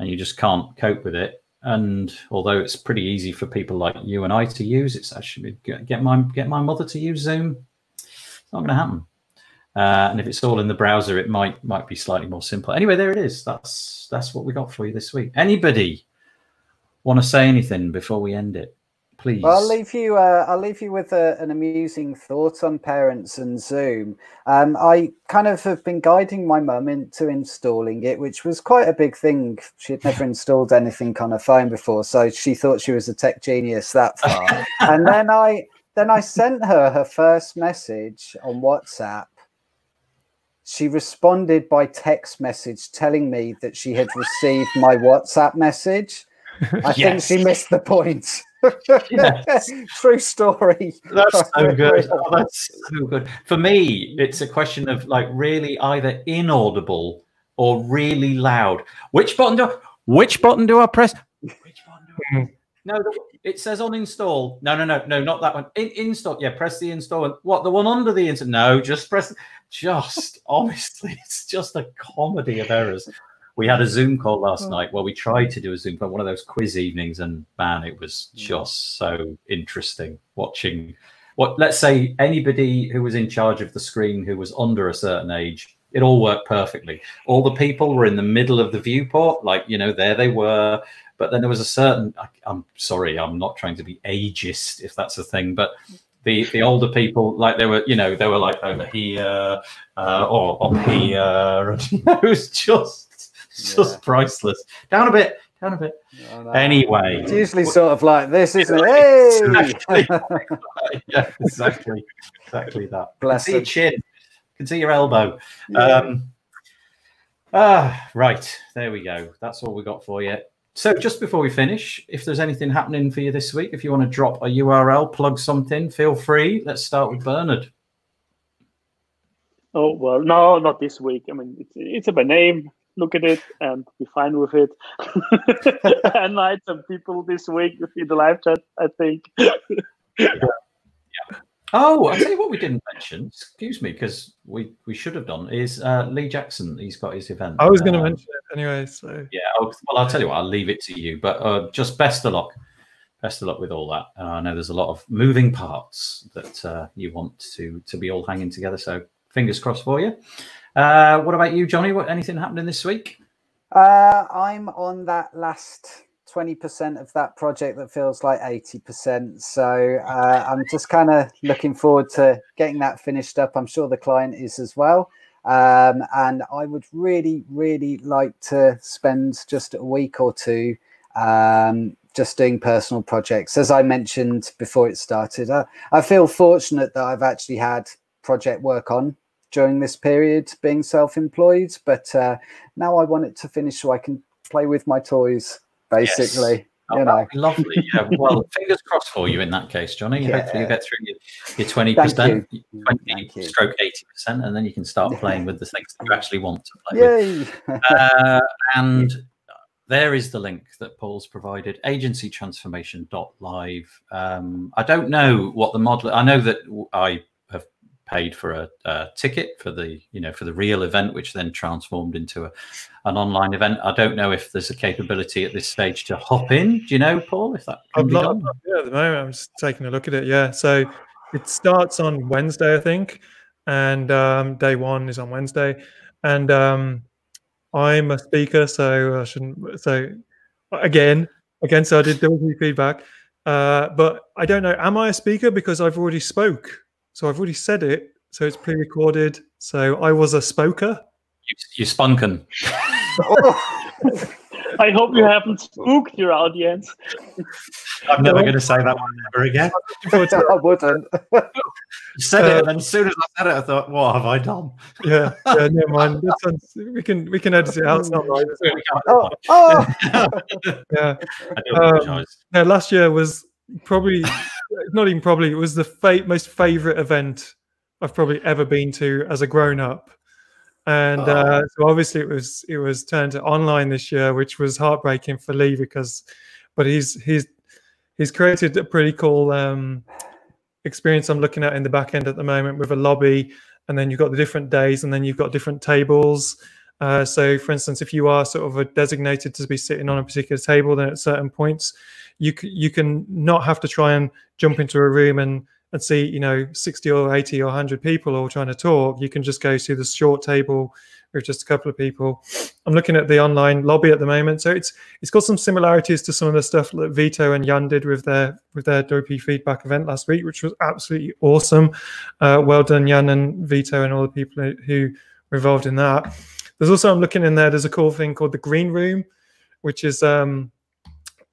And you just can't cope with it. And although it's pretty easy for people like you and I to use, it's actually get my get my mother to use Zoom. It's not going to happen. Uh, and if it's all in the browser, it might might be slightly more simple. Anyway, there it is. That's that's what we got for you this week. Anybody want to say anything before we end it? Please. Well, I'll leave you. Uh, I'll leave you with a, an amusing thought on parents and Zoom. Um, I kind of have been guiding my mum into installing it, which was quite a big thing. She had never installed anything on her phone before, so she thought she was a tech genius that far. And then I then I sent her her first message on WhatsApp. She responded by text message telling me that she had received my WhatsApp message. I yes. think she missed the point. Yes. True story. That's so good. Oh, that's so good. For me, it's a question of like really either inaudible or really loud. Which button do I, which button do I press? Which button do I press? No, it says on install. No, no, no, no, not that one. In, install. Yeah, press the install. And what, the one under the install? No, just press. Just honestly, it's just a comedy of errors. We had a Zoom call last night. Well, we tried to do a Zoom call, one of those quiz evenings, and man, it was just so interesting watching what, let's say, anybody who was in charge of the screen who was under a certain age, it all worked perfectly. All the people were in the middle of the viewport, like, you know, there they were. But then there was a certain, I, I'm sorry, I'm not trying to be ageist if that's a thing, but the, the older people, like they were, you know, they were like over here uh, or up here. And it was just, It's just yeah. priceless. Down a bit, down a bit. No, no. Anyway. It's usually sort of like this, isn't it? Hey! Exactly. Yeah, exactly. Exactly that. Bless can see your chin. Can see your elbow. Yeah. Um, ah, right. There we go. That's all we got for you. So just before we finish, if there's anything happening for you this week, if you want to drop a U R L, plug something, feel free. Let's start with Bernhard. Oh, well, no, not this week. I mean, it's, it's about name. Look at it and be fine with it. And I had some people this week in the live chat, I think. Yeah. Yeah. Oh, I tell you what we didn't mention, excuse me, because we, we should have done, is uh, Lee Jackson. He's got his event. I was going to um, mention it anyway. So. Yeah, I'll, well, I'll tell you what, I'll leave it to you. But uh, just best of luck. Best of luck with all that. Uh, I know there's a lot of moving parts that uh, you want to, to be all hanging together. So fingers crossed for you. Uh, what about you, Johnny? What anything happening this week? Uh, I'm on that last twenty percent of that project that feels like eighty percent. So uh, I'm just kind of looking forward to getting that finished up. I'm sure the client is as well. Um, and I would really, really like to spend just a week or two um, just doing personal projects. As I mentioned before it started, I, I feel fortunate that I've actually had project work on during this period being self-employed, but uh, now I want it to finish so I can play with my toys, basically. Yes. Oh, you know. Lovely. Yeah. Well, fingers crossed for you in that case, Johnny. Yeah. Hopefully you get through your, your twenty percent, you. twenty stroke eighty percent, and then you can start playing with the things that you actually want to play with. Uh, and there is the link that Paul's provided, agency transformation dot live. Um, I don't know what the model, I know that I paid for a, a ticket for the, you know, for the real event, which then transformed into a, an online event. I don't know if there's a capability at this stage to hop in. Do you know, Paul, if that can I'm be not, done? Yeah, at the moment, I'm just taking a look at it. Yeah, so it starts on Wednesday, I think, and um, day one is on Wednesday. And um, I'm a speaker, so I shouldn't. So again, again, so I did W P Feedback. Uh, but I don't know, am I a speaker? Because I've already spoke. So I've already said it. So it's pre-recorded. So I was a spoker. You, you spunken. I hope you haven't spooked your audience. I'm never going to say that one ever again. I wouldn't. You said uh, it, and as soon as I said it, I thought, what have I done? Yeah, yeah, never mind. We can, we can edit it out. Right. Oh, oh. Yeah. I do apologize. Um, no, last year was probably, not even probably, it was the fa most favorite event I've probably ever been to as a grown-up. And uh, so obviously it was it was turned to online this year, which was heartbreaking for Lee because, but he's he's he's created a pretty cool um, experience I'm looking at in the back end at the moment with a lobby, and then you've got the different days, and then you've got different tables. Uh, so for instance, if you are sort of a designated to be sitting on a particular table, then at certain points you c you can not have to try and jump into a room and. and see, you know, sixty or eighty or a hundred people all trying to talk. You can just go to the short table with just a couple of people. I'm looking at the online lobby at the moment. So it's it's got some similarities to some of the stuff that Vito and Jan did with their with their W P Feedback event last week, which was absolutely awesome. Uh, well done, Jan and Vito and all the people who were involved in that. There's also, I'm looking in there, there's a cool thing called the Green Room, which is, um,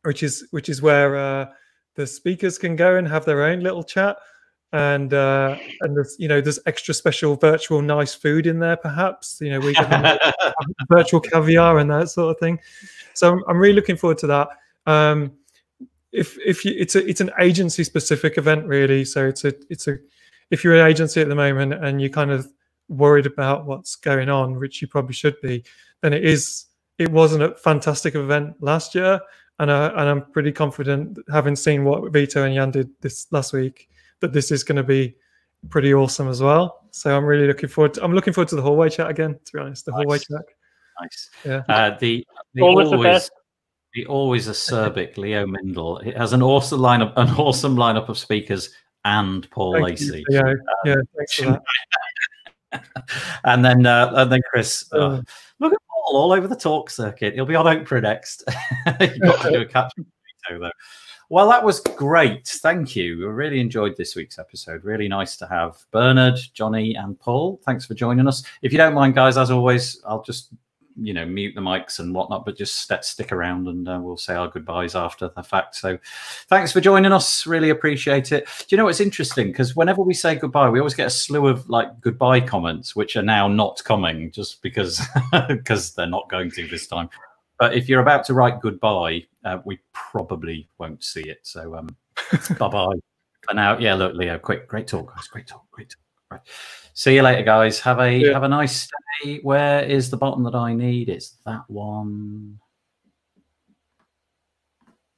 which is, which is where... Uh, the speakers can go and have their own little chat, and uh, and there's, you know, there's extra special virtual nice food in there, perhaps, you know, we can virtual caviar and that sort of thing. So I'm, I'm really looking forward to that. Um, if if you, it's a it's an agency specific event really, so it's a it's a if you're an agency at the moment and you're kind of worried about what's going on, which you probably should be, then it is it wasn't a fantastic event last year. And, I, and I'm pretty confident, having seen what Vito and Jan did this last week, that this is going to be pretty awesome as well. So I'm really looking forward to, I'm looking forward to the hallway chat again, to be honest, the nice. hallway chat. Nice. Yeah. Uh, the, the always, always, the always acerbic Leo Mindel. It has an awesome lineup, an awesome lineup of speakers and Paul Thank Lacey. You, Leo. Um, yeah, thanks for that. And then, uh, and then Chris, uh, uh, look at Paul all over the talk circuit. He'll be on Oprah next. You've got to do a catch up though. Well, that was great. Thank you. We really enjoyed this week's episode. Really nice to have Bernhard, Johnny, and Paul. Thanks for joining us. If you don't mind, guys, as always, I'll just, you know, mute the mics and whatnot, but just st stick around and uh, we'll say our goodbyes after the fact. So thanks for joining us. Really appreciate it. Do you know what's interesting? Because whenever we say goodbye, we always get a slew of like goodbye comments, which are now not coming just because because they're not going to this time. But if you're about to write goodbye, uh, we probably won't see it. So um, bye-bye for now. Yeah, look, Leo, quick, great talk, guys. Great talk, great talk. Right. See you later, guys. Have a yeah. have a nice day. Where is the button that I need? It's that one.